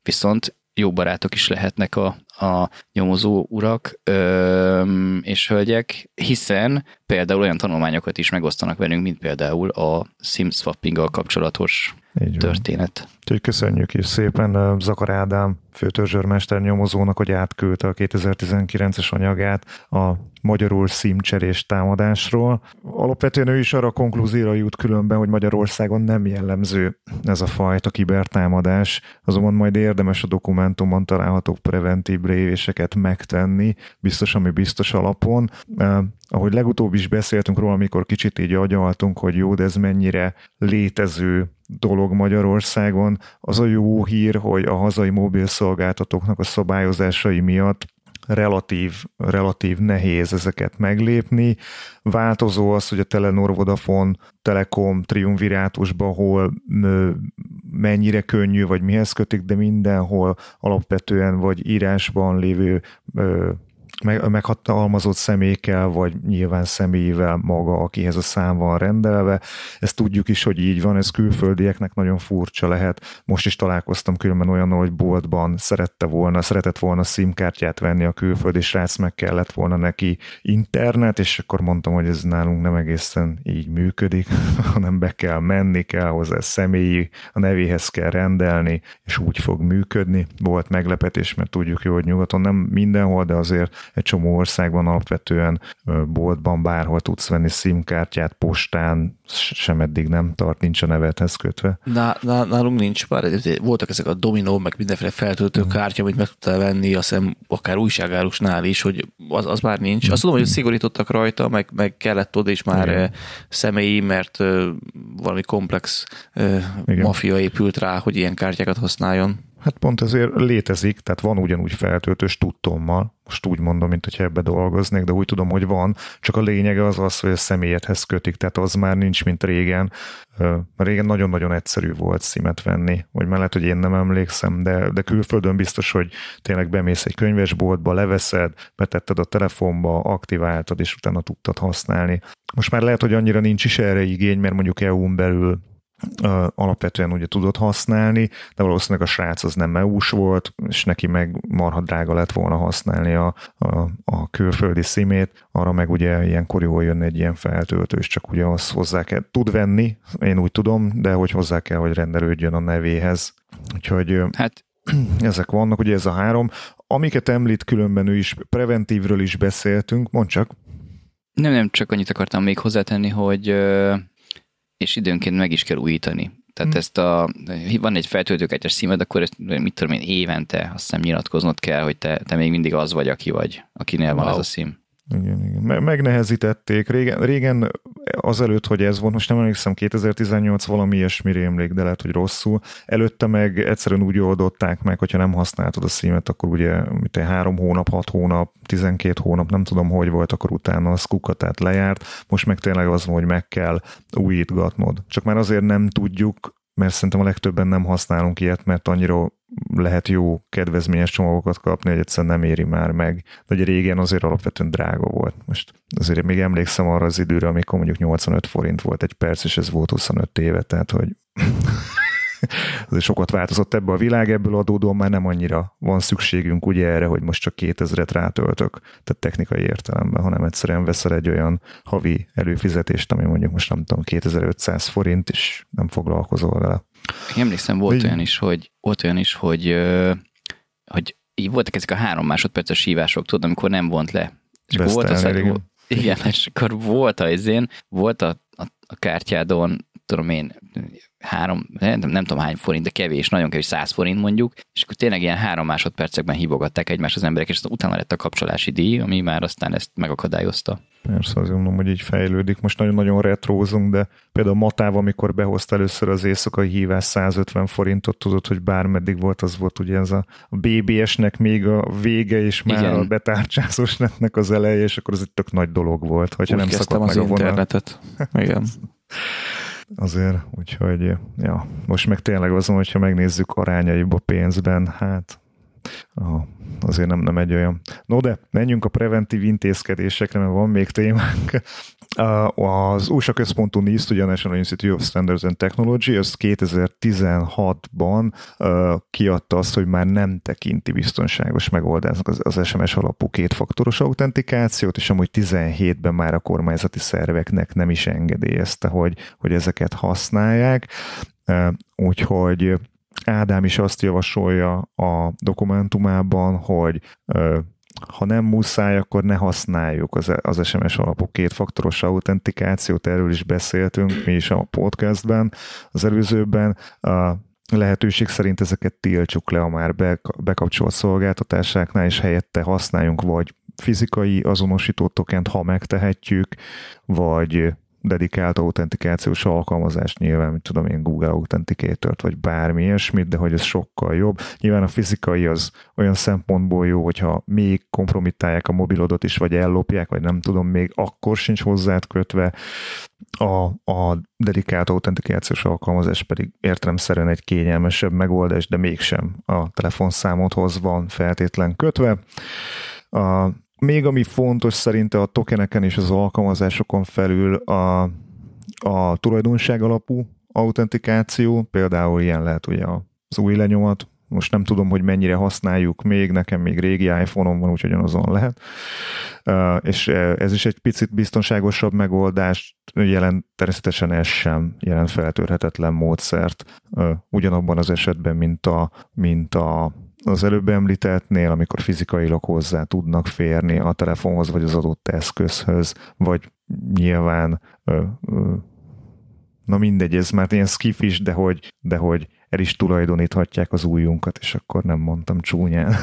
viszont jó barátok is lehetnek a, a nyomozó urak öm, és hölgyek, hiszen például olyan tanulmányokat is megosztanak velünk, mint például a SIM-swappinggal kapcsolatos történet. Úgyhogy köszönjük is szépen Zakar Ádám főtörzsőrmester nyomozónak, hogy átküldte a kétezer-tizenkilences anyagát a magyarul szímcserés támadásról. Alapvetően ő is arra a konklúzióra jut különben, hogy Magyarországon nem jellemző ez a fajta kibertámadás, azonban majd érdemes a dokumentumon található preventív lépéseket megtenni, biztos, ami biztos alapon. Ahogy legutóbb is beszéltünk róla, amikor kicsit így agyaltunk, hogy jó, de ez mennyire létező dolog Magyarországon. Az a jó hír, hogy a hazai mobilszolgáltatóknak a szabályozásai miatt relatív, relatív nehéz ezeket meglépni. Változó az, hogy a Telenor, Vodafone, Telekom triumvirátusban hol mennyire könnyű, vagy mihez kötik, de mindenhol alapvetően vagy írásban lévő meghatalmazott személyekkel, vagy nyilván személyével maga, akihez a szám van rendelve. Ezt tudjuk is, hogy így van, ez külföldieknek nagyon furcsa lehet. Most is találkoztam különben olyan, hogy boltban szerette volna, szeretett volna szimkártyát venni a külföldi srác, meg kellett volna neki internet, és akkor mondtam, hogy ez nálunk nem egészen így működik, hanem be kell menni, kell hozzá személyi, a nevéhez kell rendelni, és úgy fog működni. Volt meglepetés, mert tudjuk jó, hogy nyugaton nem mindenhol, de azért egy csomó országban alapvetően boltban bárhol tudsz venni szimkártyát, postán, sem eddig nem tart, nincs a nevedhez kötve. Na, na, nálunk nincs, bár voltak ezek a dominó, meg mindenféle feltöltő mm. kártya, amit meg tudtál venni, azt hiszem, akár újságárusnál is, hogy az, az már nincs. Azt tudom, hogy szigorítottak rajta, meg, meg kellett oda is már igen. személyi, mert valami komplex igen. mafia épült rá, hogy ilyen kártyákat használjon. Hát pont ezért létezik, tehát van ugyanúgy feltöltős tudtommal, most úgy mondom, mint hogyha ebbe dolgoznék, de úgy tudom, hogy van, csak a lényege az az, hogy a személyedhez kötik, tehát az már nincs, mint régen. Régen nagyon-nagyon egyszerű volt szimet venni, vagy mellett, hogy én nem emlékszem, de, de külföldön biztos, hogy tényleg bemész egy könyvesboltba, leveszed, betetted a telefonba, aktiváltad, és utána tudtad használni. Most már lehet, hogy annyira nincs is erre igény, mert mondjuk é u-n belül alapvetően ugye tudod használni, de valószínűleg a srác az nem é u-s volt, és neki meg marha drága lett volna használni a, a, a külföldi szimét, arra meg ugye ilyenkor jól jön egy ilyen feltöltő, és csak ugye azt hozzá kell, tud venni, én úgy tudom, de hogy hozzá kell, hogy rendelődjön a nevéhez. Úgyhogy hát ezek vannak, ugye ez a három. Amiket említ különben ő is, preventívről is beszéltünk, mondd csak. Nem, nem, csak annyit akartam még hozzátenni, hogy és időnként meg is kell újítani. Tehát hmm. ezt a, van egy feltöltőkártyás szímed, akkor ezt, mit tudom én, évente azt hiszem nyilatkoznod kell, hogy te, te még mindig az vagy, aki vagy, akinél wow. van ez a szím. Igen, igen. Megnehezítették. Régen, régen azelőtt, hogy ez volt, most nem emlékszem, kétezer-tizennyolc valami ilyesmire emlék, de lehet, hogy rosszul. Előtte meg egyszerűen úgy oldották meg, hogyha nem használtad a szímet, akkor ugye mint három hónap, hat hónap, tizenkét hónap, nem tudom, hogy volt, akkor utána az kukatát lejárt. Most meg tényleg az, hogy meg kell újítgatnod. Csak már azért nem tudjuk, mert szerintem a legtöbben nem használunk ilyet, mert annyira lehet jó kedvezményes csomagokat kapni, hogy egyszerűen nem éri már meg. De ugye régen azért alapvetően drága volt. Most azért még emlékszem arra az időre, amikor mondjuk nyolcvanöt forint volt egy perc, és ez volt huszonöt éve, tehát hogy azért sokat változott ebbe a világ, ebből adódóan már nem annyira van szükségünk ugye erre, hogy most csak kétezret rátöltök, tehát technikai értelemben, hanem egyszerűen veszel egy olyan havi előfizetést, ami mondjuk most nem tudom, kétezer-ötszáz forint, és nem foglalkozol vele. Én emlékszem, volt olyan is, hogy, volt olyan is, hogy, hogy így voltak ezek a három másodperces hívások, tudod, amikor nem vont le. És volt az, hogy, igen, és akkor volt az én, volt a, a, a kártyádon, tudom én, három, nem, nem tudom hány forint, de kevés, nagyon kevés, száz forint mondjuk, és akkor tényleg ilyen három másodpercekben hívogatták egymást az emberek, és utána lett a kapcsolási díj, ami már aztán ezt megakadályozta. Persze, azért mondom, hogy így fejlődik. Most nagyon-nagyon retrózunk, de például Matáv, amikor behozta először az éjszakai hívás száz ötven forintot, tudod, hogy bármeddig volt, az volt ugye ez a bé bé esnek még a vége, és már igen. a betárcsázós netnek az eleje, és akkor ez egy tök nagy dolog volt, hogyha úgy nem szakadt meg a vonal. Igen. Azért, úgyhogy, ja, most meg tényleg azon, hogyha megnézzük arányaiba pénzben, hát aha, azért nem, nem egy olyan. No, de menjünk a preventív intézkedésekre, mert van még témánk. Az u es á központú niszt, ugye a National Institute of Standards and Technology, az kétezer-tizenhatban uh, kiadta azt, hogy már nem tekinti biztonságos megoldásnak az, az es em es alapú kétfaktoros autentikációt, és amúgy tizenhétben már a kormányzati szerveknek nem is engedélyezte, hogy, hogy ezeket használják. Uh, úgyhogy Ádám is azt javasolja a dokumentumában, hogy ö, ha nem muszáj, akkor ne használjuk az, az es em es alapú kétfaktoros autentikációt, erről is beszéltünk mi is a podcastben, az előzőben. A lehetőség szerint ezeket tiltsuk le a már bekapcsolt szolgáltatásáknál, és helyette használjunk vagy fizikai azonosító tokent, ha megtehetjük, vagy dedikált autentikációs alkalmazást, nyilván, mit tudom én, Google Authenticatort, vagy bármi ilyesmit, de hogy ez sokkal jobb. Nyilván a fizikai az olyan szempontból jó, hogyha még kompromittálják a mobilodat is, vagy ellopják, vagy nem tudom, még akkor sincs hozzád kötve. A, a dedikált autentikációs alkalmazás pedig értelemszerűen egy kényelmesebb megoldás, de mégsem a telefonszámodhoz van feltétlen kötve. A Még ami fontos szerinte a tokeneken és az alkalmazásokon felül a, a tulajdonság alapú autentikáció, például ilyen lehet ugye az új lenyomat, most nem tudom, hogy mennyire használjuk még, nekem még régi iPhone-om van, úgyhogy azon lehet. És ez is egy picit biztonságosabb megoldást jelent, természetesen ez sem jelent feltörhetetlen módszert, ugyanabban az esetben, mint a, mint a az előbb említettnél, amikor fizikailag hozzá tudnak férni a telefonhoz, vagy az adott eszközhöz, vagy nyilván, ö, ö, na mindegy, ez már ilyen skif is, de hogy, de hogy el is tulajdoníthatják az újunkat, és akkor nem mondtam csúnyán.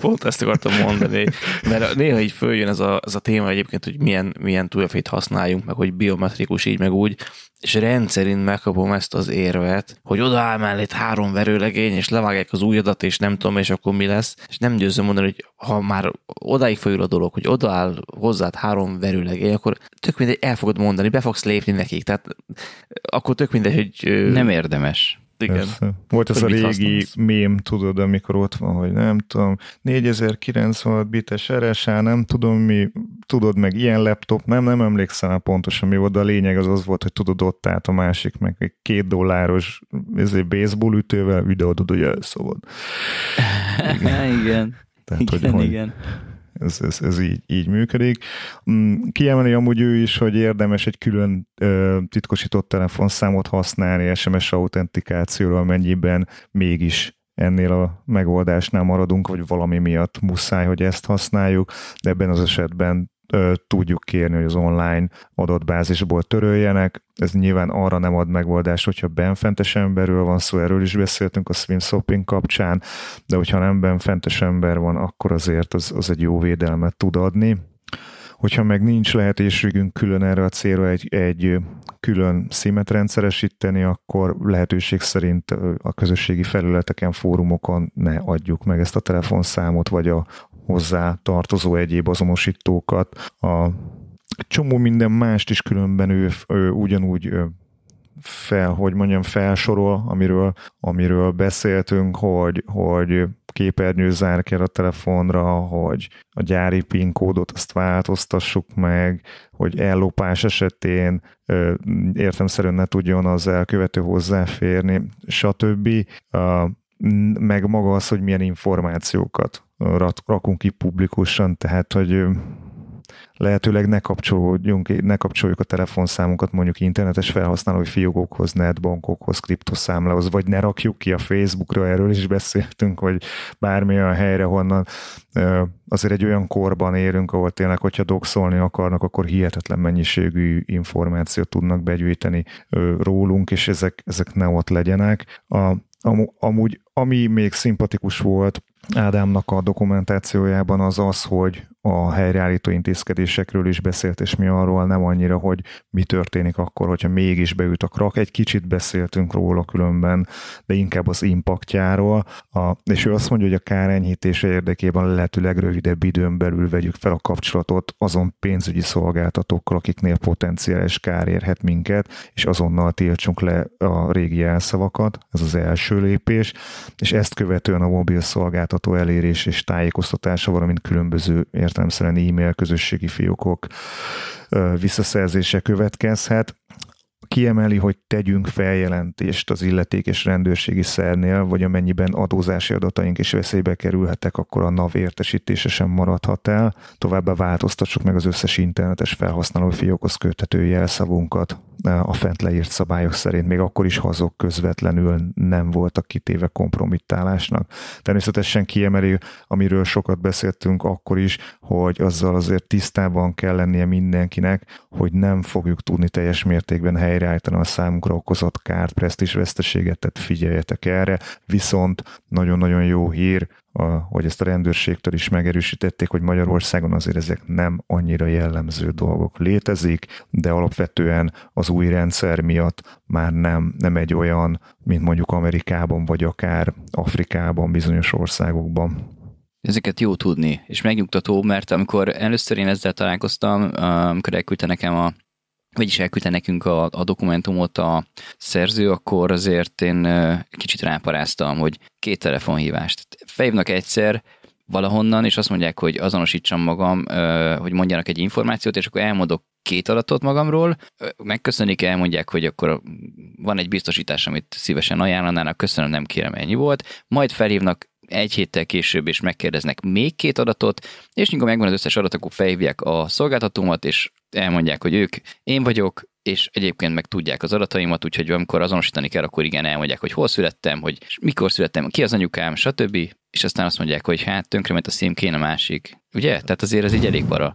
Pont ezt akartam mondani, mert néha így följön ez a, ez a téma egyébként, hogy milyen, milyen túlfét használjunk, meg hogy biometrikus így, meg úgy, és rendszerint megkapom ezt az érvet, hogy odaáll mellett három verőlegény, és levágják az újadat, és nem tudom, és akkor mi lesz. És nem győzöm mondani, hogy ha már odáig fajul a dolog, hogy odaáll hozzád három verőlegény, akkor tök mindegy, el fogod mondani, be fogsz lépni nekik. Tehát akkor tök mindegy, hogy... Nem érdemes. Igen. Persze. Volt ez a régi mém, tudod, amikor ott van, hogy nem tudom, négyezer-kilencvenhat bites er es á, nem tudom mi, tudod, meg ilyen laptop, nem, nem emlékszem el pontosan mi volt, de a lényeg az az volt, hogy tudod, ott állt a másik, meg egy két dolláros baseball ütővel videódod, hogy elszobod. Igen. igen, Tehát, igen. Hogy, igen. Ez, ez, ez így, így működik. Kiemeli amúgy ő is, hogy érdemes egy külön ö, titkosított telefonszámot használni es em es autentikációra, amennyiben mégis ennél a megoldásnál maradunk, vagy valami miatt muszáj, hogy ezt használjuk, de ebben az esetben ö, tudjuk kérni, hogy az online adatbázisból töröljenek. Ez nyilván arra nem ad megoldást, hogyha benfentes emberről van szó, erről is beszéltünk a swim shopping kapcsán, de hogyha nem benfentes ember van, akkor azért az, az egy jó védelmet tud adni. Hogyha meg nincs lehetőségünk külön erre a célra egy, egy külön szimet rendszeresíteni, akkor lehetőség szerint a közösségi felületeken, fórumokon ne adjuk meg ezt a telefonszámot, vagy a hozzá tartozó egyéb azonosítókat. A csomó minden mást is különben ő, ő ugyanúgy fel, hogy mondjam, felsorol, amiről, amiről beszéltünk, hogy, hogy képernyő zár kell a telefonra, hogy a gyári PIN kódot azt változtassuk meg, hogy ellopás esetén értelemszerűen ne tudjon az elkövető hozzáférni, stb. Meg maga az, hogy milyen információkat rakunk ki publikusan, tehát, hogy lehetőleg ne kapcsolódjunk, ne kapcsoljuk a telefonszámunkat mondjuk internetes felhasználói fiókokhoz, netbankokhoz, kriptoszámlához, vagy ne rakjuk ki a Facebookra, erről is beszéltünk, vagy bármilyen helyre, honnan azért egy olyan korban érünk, ahol tényleg, hogyha doxolni akarnak, akkor hihetetlen mennyiségű információt tudnak begyűjteni rólunk, és ezek, ezek ne ott legyenek. A, amúgy, ami még szimpatikus volt Ádámnak a dokumentációjában, az az, hogy a helyreállító intézkedésekről is beszélt, és mi arról nem annyira, hogy mi történik akkor, hogyha mégis beüt a krak. Egy kicsit beszéltünk róla különben, de inkább az impactjáról. A, és ő azt mondja, hogy a kárenyhítése érdekében lehetőleg rövidebb időn belül vegyük fel a kapcsolatot azon pénzügyi szolgáltatókkal, akiknél potenciális kár érhet minket, és azonnal tiltsunk le a régi jelszavakat. Ez az első lépés, és ezt követően a mobil szolgáltató elérés és tájékoztatása, valamint különböző értelemszerűen e-mail közösségi fiókok visszaszerzése következhet. Kiemeli, hogy tegyünk feljelentést az illetékes rendőrségi szernél, vagy amennyiben adózási adataink is veszélybe kerülhetek, akkor a NAV értesítése sem maradhat el. Továbbá változtassuk meg az összes internetes felhasználó fiókhoz köthető jelszavunkat a fent leírt szabályok szerint, még akkor is, ha azok közvetlenül nem voltak kitéve kompromittálásnak. Természetesen kiemeli, amiről sokat beszéltünk akkor is, hogy azzal azért tisztában kell lennie mindenkinek, hogy nem fogjuk tudni teljes mértékben helyreállítani a számunkra okozott kárt, presztízsveszteséget, tehát figyeljetek erre. Viszont nagyon-nagyon jó hír, hogy ezt a rendőrségtől is megerősítették, hogy Magyarországon azért ezek nem annyira jellemző dolgok létezik, de alapvetően az új rendszer miatt már nem, nem egy olyan, mint mondjuk Amerikában, vagy akár Afrikában, bizonyos országokban. Ezeket jó tudni, és megnyugtató, mert amikor először én ezzel találkoztam, amikor elküldte nekem a vagyis elküldte nekünk a, a dokumentumot a szerző, akkor azért én kicsit ráparáztam, hogy két telefonhívást. Felhívnak egyszer valahonnan, és azt mondják, hogy azonosítsam magam, hogy mondjanak egy információt, és akkor elmondok két adatot magamról, megköszönik, elmondják, hogy akkor van egy biztosítás, amit szívesen ajánlanának, köszönöm, nem kérem, ennyi volt. Majd felhívnak egy héttel később, és megkérdeznek még két adatot, és mikor megvan az összes adat, akkor felhívják a szolgáltatómat, és elmondják, hogy ők én vagyok, és egyébként meg tudják az adataimat, úgyhogy amikor azonosítani kell, akkor igen, elmondják, hogy hol születtem, hogy mikor születtem, ki az anyukám, stb. És aztán azt mondják, hogy hát tönkrement a szím, kéne másik. Ugye? Tehát azért ez így elég para.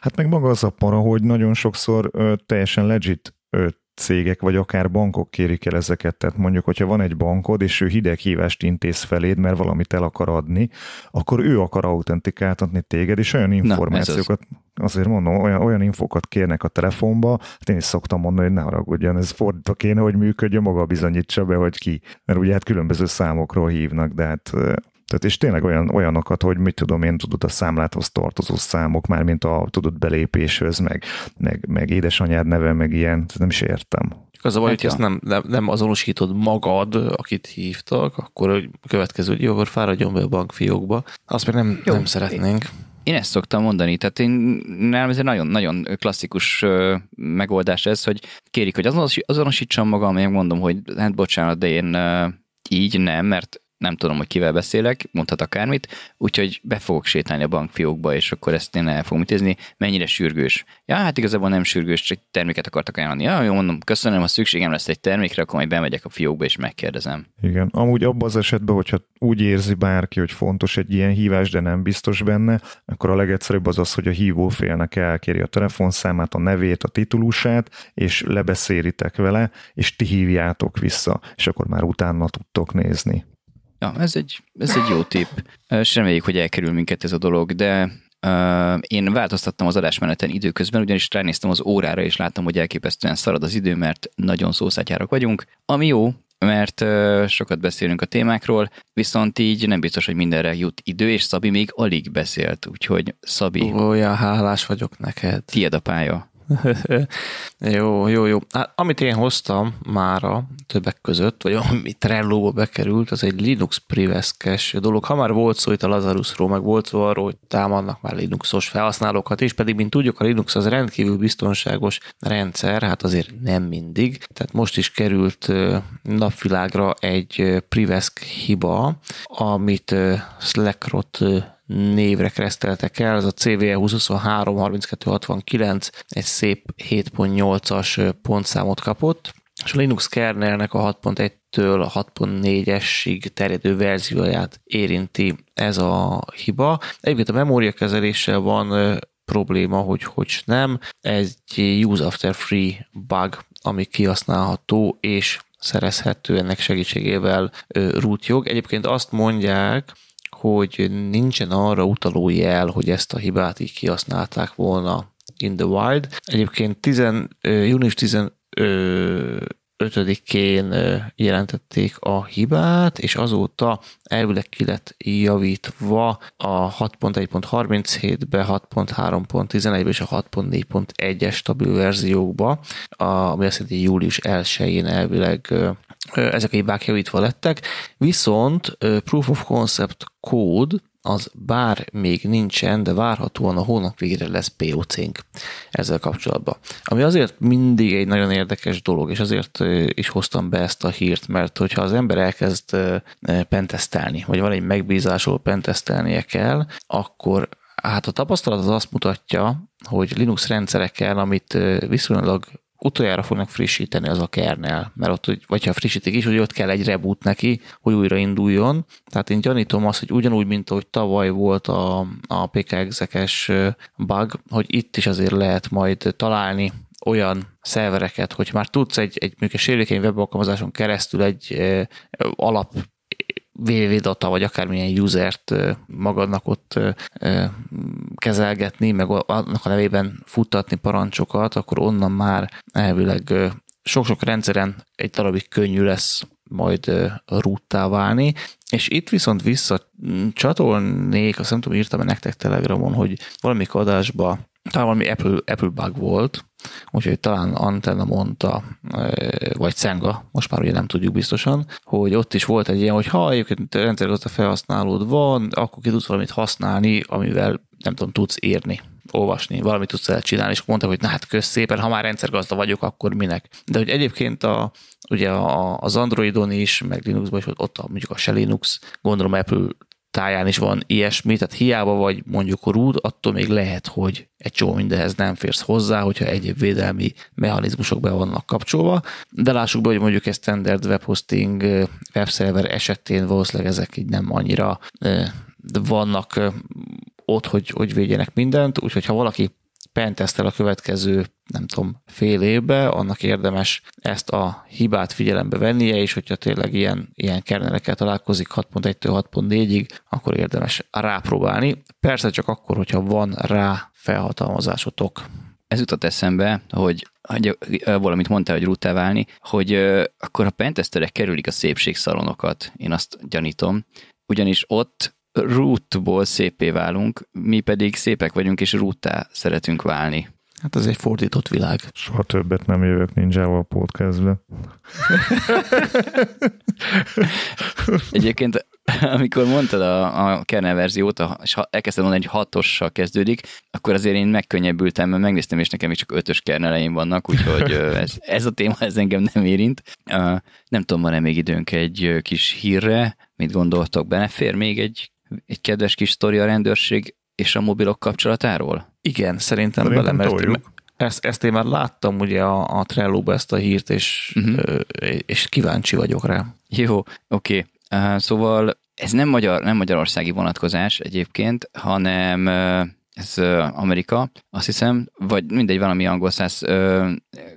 Hát meg maga az a para, hogy nagyon sokszor ö, teljesen legit ö, cégek, vagy akár bankok kérik el ezeket. Tehát mondjuk, hogyha van egy bankod, és ő hideghívást intéz feléd, mert valamit el akar adni, akkor ő akar autentikáltatni téged, és olyan információkat... Na, azért mondom, olyan, olyan infókat kérnek a telefonba, hát én is szoktam mondani, hogy ne haragudjon, ez fordítva kéne, hogy működjön, maga bizonyítsa be, hogy ki. Mert ugye hát különböző számokról hívnak, de hát... Tehát és tényleg olyan, olyanokat, hogy mit tudom én, tudod, a számláthoz tartozó számok, mármint a tudod belépéshöz, meg, meg, meg édesanyád neve, meg ilyen, nem is értem. Az a baj, hogyha ezt nem, nem, nem azonosítod magad, akit hívtak, akkor a következő, hogy jó, akkor fáradjon be a bankfiókba. Azt még nem, nem szeretnénk. Én ezt szoktam mondani, tehát én nem, ez egy nagyon-nagyon klasszikus megoldás ez, hogy kérik, hogy azonosítsam magam, én mondom, hogy hát bocsánat, de én így nem, mert nem tudom, hogy kivel beszélek, mondhat akármit, úgyhogy be fogok sétálni a bankfiókba, és akkor ezt én el fogom ítézni, mennyire sürgős. Ja, hát igazából nem sürgős, csak terméket akartak ajánlani. Ja, jó, mondom, köszönöm, ha szükségem lesz egy termékre, akkor majd bemegyek a fiókba, és megkérdezem. Igen, amúgy abban az esetben, hogyha úgy érzi bárki, hogy fontos egy ilyen hívás, de nem biztos benne, akkor a legegyszerűbb az az, hogy a hívófélnek elkéri a telefonszámát, a nevét, a titulusát, és lebeszélitek vele, és ti hívjátok vissza, és akkor már utána tudtok nézni. Ja, ez egy, ez egy jó tipp. És reméljük, hogy elkerül minket ez a dolog, de uh, én változtattam az adásmeneten időközben, ugyanis ránéztem az órára, és láttam, hogy elképesztően szarad az idő, mert nagyon szószátyárak vagyunk, ami jó, mert uh, sokat beszélünk a témákról, viszont így nem biztos, hogy mindenre jut idő, és Szabi még alig beszélt, úgyhogy Szabi... Olyan hálás vagyok neked. Tied a pálya. jó, jó, jó. Hát, amit én hoztam mára többek között, vagy ami Trello-ba bekerült, az egy Linux priveskes dolog. Ha már volt szó itt a Lazarusról, meg volt szó arról, hogy támadnak már Linuxos felhasználókat is, pedig mint tudjuk, a Linux az rendkívül biztonságos rendszer, hát azért nem mindig. Tehát most is került napvilágra egy privesk hiba, amit SlackRoot névre kereszteltek el, ez a C V E húsz huszonhárom harminckettő hatvankilenc egy szép hét pont nyolcas pontszámot kapott, és a Linux kernelnek a hat pont egytől a hat pont négyesig terjedő verzióját érinti ez a hiba. Egyébként a memóriakezeléssel van probléma, hogy hogy nem, egy use after free bug, ami kihasználható, és szerezhető ennek segítségével root jog. Egyébként azt mondják, hogy nincsen arra utaló jel, hogy ezt a hibát így kihasználták volna in the wild. Egyébként tíz, június tizenötödikén jelentették a hibát, és azóta elvileg ki lett javítva a hat pont egy pont harminchétbe, hat pont három pont tizenegybe és a hat pont négy pont egyes stabil verziókba, ami azt jelenti, július elsején elvileg ezek a hibák javítva lettek, viszont Proof of Concept Code az bár még nincsen, de várhatóan a hónap végére lesz pé o cénk ezzel kapcsolatban. Ami azért mindig egy nagyon érdekes dolog, és azért is hoztam be ezt a hírt, mert hogyha az ember elkezd pentesztelni, vagy van egy megbízásról pentesztelnie kell, akkor hát a tapasztalat az azt mutatja, hogy Linux rendszerekkel, amit viszonylag utoljára fognak frissíteni, az a kernel, mert ott, vagy ha frissítik is, hogy ott kell egy reboot neki, hogy újrainduljon. Tehát én gyanítom azt, hogy ugyanúgy, mint ahogy tavaly volt a, a pé ká ex-es bug, hogy itt is azért lehet majd találni olyan szervereket, hogy már tudsz egy, egy mondjuk a sérülékeny webalkalmazáson keresztül egy e, alap dupla vé vé data, vagy akármilyen usert magadnak ott kezelgetni, meg annak a nevében futtatni parancsokat, akkor onnan már elvileg sok-sok rendszeren egy darabig könnyű lesz majd rúttá válni. És itt viszont visszacsatolnék, azt nem tudom, írtam-e nektek Telegramon, hogy valamik adásba, talán valami Apple, Apple bug volt, úgyhogy talán Antenna mondta, vagy Szenga, most már ugye nem tudjuk biztosan, hogy ott is volt egy ilyen, hogy ha egyébként rendszergazda felhasználód van, akkor ki tudsz valamit használni, amivel nem tudom, tudsz írni, olvasni, valamit tudsz elcsinálni, és mondta, hogy na hát kösz szépen, ha már rendszergazda vagyok, akkor minek. De hogy egyébként a, ugye az Androidon is, meg Linuxban is, ott a, mondjuk a SELinux, gondolom Apple táján is van ilyesmi, tehát hiába vagy mondjuk a root, attól még lehet, hogy egy csomó mindenhez nem férsz hozzá, hogyha egyéb védelmi mechanizmusok be vannak kapcsolva, de lássuk be, hogy mondjuk egy standard webhosting webszerver esetén valószínűleg ezek így nem annyira vannak ott, hogy, hogy védjenek mindent, úgyhogy ha valaki pentesztel a következő, nem tudom, fél évbe, annak érdemes ezt a hibát figyelembe vennie, és hogyha tényleg ilyen, ilyen kernelekkel találkozik hat pont egytől hat pont négyig, akkor érdemes rápróbálni. Persze csak akkor, hogyha van rá felhatalmazásotok. Ez jutott eszembe, hogy valamit mondtál, hogy rúttá válni, hogy akkor a penteszterek kerülik a szépségszalonokat, én azt gyanítom, ugyanis ott rootból szépé válunk, mi pedig szépek vagyunk, és roottá szeretünk válni. Hát ez egy fordított világ. Soha többet nem jövök Ninjával a podcastbe. Egyébként, amikor mondtad a, a kernel verziót, a, és ha elkezdted mondani, hogy hatossal kezdődik, akkor azért én megkönnyebbültem, mert megnéztem, és nekem is csak ötös kerneleim vannak, úgyhogy ez, ez a téma, ez engem nem érint. Uh, nem tudom, van-e még időnk egy kis hírre, mit gondoltok, belefér még egy, egy kedves kis sztori a rendőrség és a mobilok kapcsolatáról? Igen, szerintem, szerintem bele, ezt, ezt én már láttam ugye a, a Trello-ba ezt a hírt, és, uh-huh. és kíváncsi vagyok rá. Jó, oké. Okay. Uh, szóval ez nem, magyar, nem magyarországi vonatkozás egyébként, hanem uh, ez uh, Amerika, azt hiszem, vagy mindegy, valami angol száz uh,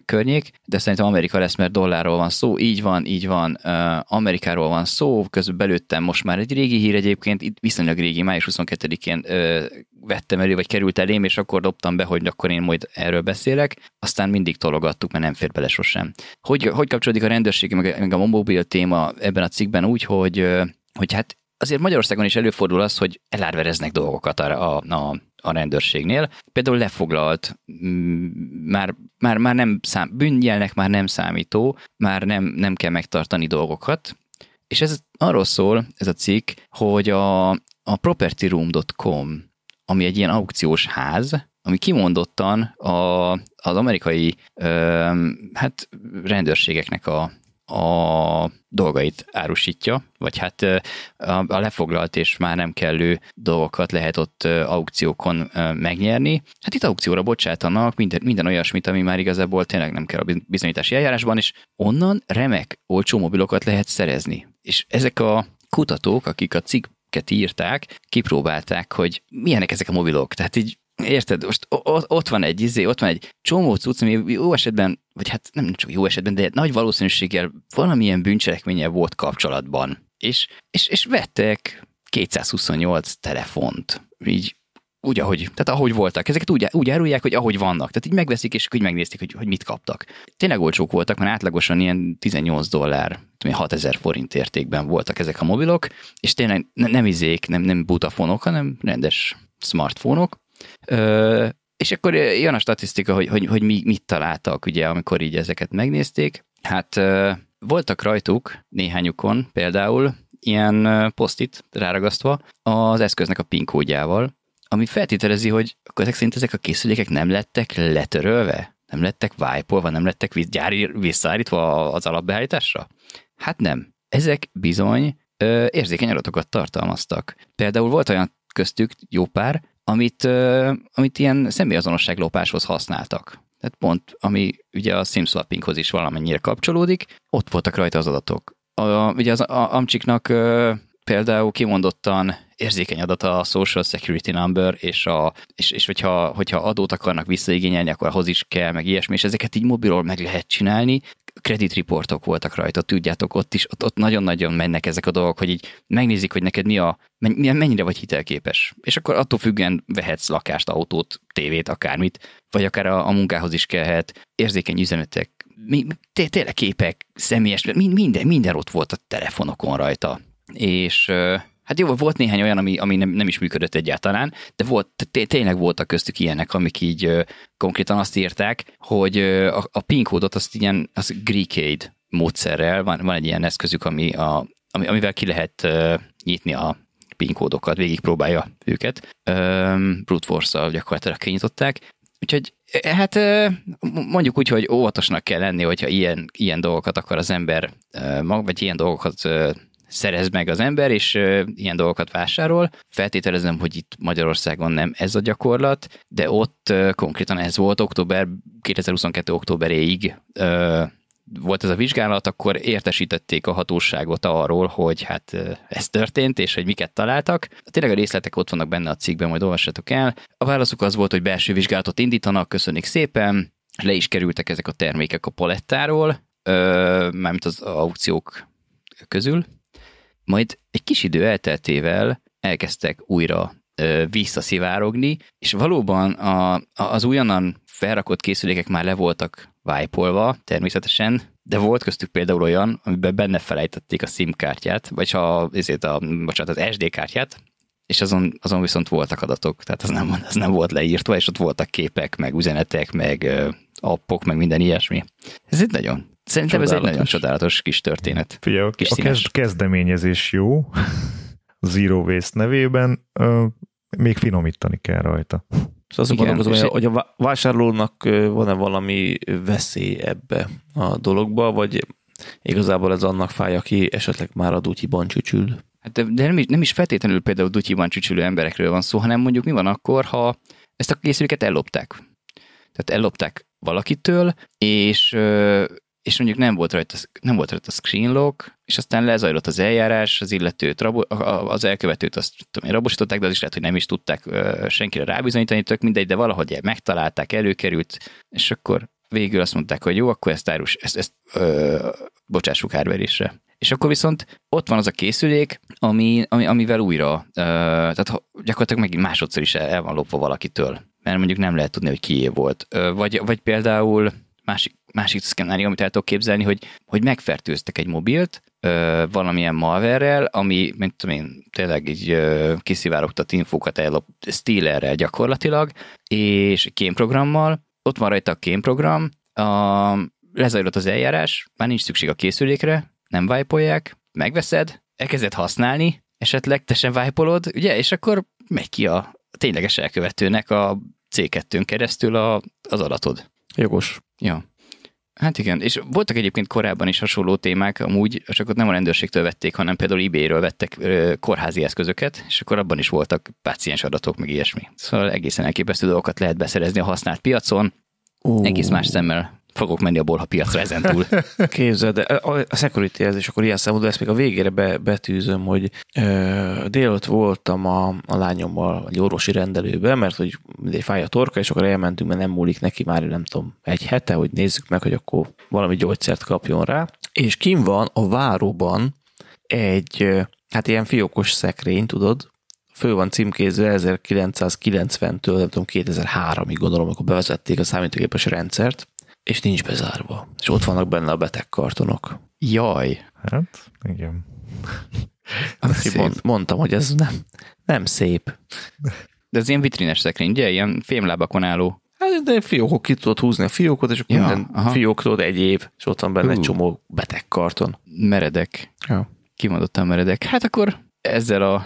környék, de szerintem Amerika lesz, mert dollárról van szó, így van, így van, uh, Amerikáról van szó, közben belőttem most már egy régi hír egyébként, itt viszonylag régi, május huszonkettedikén uh, vettem elő, vagy került elém, és akkor dobtam be, hogy akkor én majd erről beszélek, aztán mindig tologattuk, mert nem fér bele sosem. Hogy, hogy kapcsolódik a rendőrség, meg, meg a mobil téma ebben a cikkben úgy, hogy, uh, hogy hát azért Magyarországon is előfordul az, hogy elárvereznek dolgokat a, a, a a rendőrségnél. Például lefoglalt, már, már, már nem szám, bűnjelnek már nem számító, már nem, nem kell megtartani dolgokat. És ez arról szól, ez a cikk, hogy a, a propertyroom pont com, ami egy ilyen aukciós ház, ami kimondottan a, az amerikai ö, hát rendőrségeknek a a dolgait árusítja, vagy hát a lefoglalt és már nem kellő dolgokat lehet ott aukciókon megnyerni. Hát itt aukcióra bocsátanak minden, minden olyasmit, ami már igazából tényleg nem kell a bizonyítási eljárásban, és onnan remek olcsó mobilokat lehet szerezni. És ezek a kutatók, akik a cikket írták, kipróbálták, hogy milyenek ezek a mobilok. Tehát így érted, most ott van egy izé, ott van egy csomó cucc, ami jó esetben, vagy hát nem csak jó esetben, de nagy valószínűséggel valamilyen bűncselekménnyel volt kapcsolatban. És, és, és vettek kétszázhuszonnyolc telefont. Így úgy, ahogy, tehát ahogy voltak. Ezeket úgy, úgy árulják, hogy ahogy vannak. Tehát így megveszik, és úgy megnézték, hogy, hogy mit kaptak. Tényleg olcsók voltak, mert átlagosan ilyen tizennyolc dollár, hatezer forint értékben voltak ezek a mobilok, és tényleg nem izék, nem, nem butafonok, hanem rendes smartfonok. Ö, és akkor jön a statisztika, hogy, hogy, hogy mi, mit találtak, ugye, amikor így ezeket megnézték. Hát ö, voltak rajtuk, néhányukon például, ilyen posztit ráragasztva az eszköznek a pin kódjával, ami feltételezi, hogy akkor ezek szerint ezek a készülékek nem lettek letörölve? Nem lettek vájpolva, nem lettek gyári visszaállítva az alapbeállításra? Hát nem. Ezek bizony ö, érzékeny adatokat tartalmaztak. Például volt olyan köztük jó pár, amit, ö, amit ilyen személyazonosságlopáshoz használtak. Tehát pont, ami ugye a SIM-swappinghoz is valamennyire kapcsolódik, ott voltak rajta az adatok. A, ugye az a, amcsiknak ö, például kimondottan érzékeny adat a social security number, és, a, és, és hogyha, hogyha adót akarnak visszaigényelni, akkor ahhoz is kell, meg ilyesmi, és ezeket így mobilról meg lehet csinálni. Kreditriportok voltak rajta, tudjátok, ott is, ott, ott nagyon-nagyon mennek ezek a dolgok, hogy így megnézik, hogy neked mi a, mennyire vagy hitelképes. És akkor attól függően vehetsz lakást, autót, tévét, akármit, vagy akár a, a munkához is kellhet, érzékeny üzenetek, tényleg képek, személyes, minden, minden ott volt a telefonokon rajta. És hát jó, volt néhány olyan, ami, ami nem, nem is működött egyáltalán, de volt, tényleg voltak köztük ilyenek, amik így ö, konkrétan azt írták, hogy ö, a, a pin kódot azt ilyen az Greek Aid módszerrel, van, van egy ilyen eszközük, ami a, ami, amivel ki lehet ö, nyitni a pin kódokat, végigpróbálja őket. Ö, brute force-szal gyakorlatilag kinyitották. Úgyhogy hát mondjuk úgy, hogy óvatosnak kell lenni, hogyha ilyen, ilyen dolgokat akar az ember, vagy ilyen dolgokat szerez meg az ember, és ilyen dolgokat vásárol. Feltételezem, hogy itt Magyarországon nem ez a gyakorlat, de ott konkrétan ez volt október, kétezer-huszonkettő októberéig volt ez a vizsgálat, akkor értesítették a hatóságot arról, hogy hát ez történt, és hogy miket találtak. Tényleg a részletek ott vannak benne a cikkben, majd olvassatok el. A válaszuk az volt, hogy belső vizsgálatot indítanak, köszönjük szépen, le is kerültek ezek a termékek a palettáról, mármint az aukciók közül. Majd egy kis idő elteltével elkezdtek újra visszaszivárogni, és valóban a, az újonnan felrakott készülékek már le voltak vájpolva, természetesen, de volt köztük például olyan, amiben benne felejtették a SIM kártyát, vagy a, ezért a, bocsánat, az es dé kártyát, és azon, azon viszont voltak adatok, tehát az nem, az nem volt leírtva, és ott voltak képek, meg üzenetek, meg appok, meg minden ilyesmi. Ez itt nagyon Szerintem ez egy nagyon csodálatos kis történet. Figyelj, a, kis a kezdeményezés jó, Zero Waste nevében, euh, még finomítani kell rajta. Szóval igen, azt gondolom, hogy a vásárlónak van-e valami veszély ebbe a dologba, vagy igazából ez annak fáj, aki esetleg már a dutyiban csücsül? Hát de, de nem, is, nem is feltétlenül például dutyiban csücsülő emberekről van szó, hanem mondjuk mi van akkor, ha ezt a készüléket ellopták. Tehát ellopták valakitől, és... és mondjuk nem volt rajta, nem volt rajta screenlock, és aztán lezajlott az eljárás, az illetőt, az elkövetőt azt tudom én, rabosították, de az is lehet, hogy nem is tudták senkire rábizonyítani, tök mindegy, de valahogy megtalálták, előkerült, és akkor végül azt mondták, hogy jó, akkor ezt árus, ezt, ezt ö, bocsássuk árverésre. És akkor viszont ott van az a készülék, ami, ami, amivel újra, ö, tehát gyakorlatilag megint másodszor is el van lopva valakitől, mert mondjuk nem lehet tudni, hogy kié volt. Ö, vagy, vagy például másik másik szkenárió, amit el tudok képzelni, hogy, hogy megfertőztek egy mobilt ö, valamilyen malverrel, ami, mint tudom én, tényleg így ö, kiszivárogtat infókat el a stealerrel gyakorlatilag, és kémprogrammal, ott van rajta a kémprogram, a, lezajlott az eljárás, már nincs szükség a készülékre, nem vájpolják, megveszed, elkezded használni, esetleg te sem vájpolod, ugye, és akkor megy ki a tényleges elkövetőnek a cé kettőn keresztül a, az adatod. Jogos. Ja. Hát igen, és voltak egyébként korábban is hasonló témák, amúgy csak ott nem a rendőrségtől vették, hanem például eBay-ről vettek ö, kórházi eszközöket, és akkor abban is voltak páciens adatok, meg ilyesmi. Szóval egészen elképesztő dolgokat lehet beszerezni a használt piacon. Uh. Egész más szemmel fogok menni a bolha piacra ezentúl. Képzeld, a, a security ez, és akkor ilyen számodra, ezt még a végére be, betűzöm, hogy ö, délelőtt voltam a, a lányommal egy orvosi rendelőben, mert hogy fáj a torka, és akkor elmentünk, mert nem múlik neki már, nem tudom, egy hete, hogy nézzük meg, hogy akkor valami gyógyszert kapjon rá. És kim van a váróban egy hát ilyen fiókos szekrény, tudod, föl van címkézve ezerkilencszázkilencventől, nem tudom, kétezer-háromig gondolom, akkor bevezették a számítógépes rendszert, és nincs bezárva. És ott vannak benne a betegkartonok. Jaj! Hát, igen. Hát, mond, mondtam, hogy ez nem, nem szép. De ez ilyen vitrines szekrény, ugye? Ilyen fémlábakon álló. Hát, de fiókok, ki tudod húzni a fiókot, és akkor ja, minden aha. fióktól egy év, és ott van benne uh. egy csomó betegkarton. Meredek. Ja. Kimondottan meredek. Hát akkor ezzel a,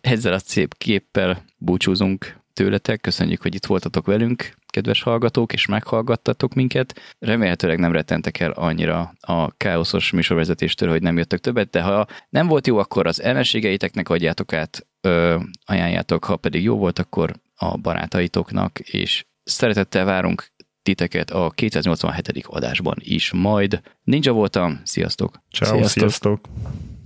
ezzel a szép képpel búcsúzunk tőletek. Köszönjük, hogy itt voltatok velünk, kedves hallgatók, és meghallgattatok minket. Remélhetőleg nem rettentek el annyira a káoszos műsorvezetéstől, hogy nem jöttök többet, de ha nem volt jó, akkor az ellenségeiteknek adjátok át, ö, ajánljátok, ha pedig jó volt, akkor a barátaitoknak, és szeretettel várunk titeket a kétszáznyolcvanhetedik adásban is majd. Ninja voltam, sziasztok! Ciao, sziasztok! sziasztok.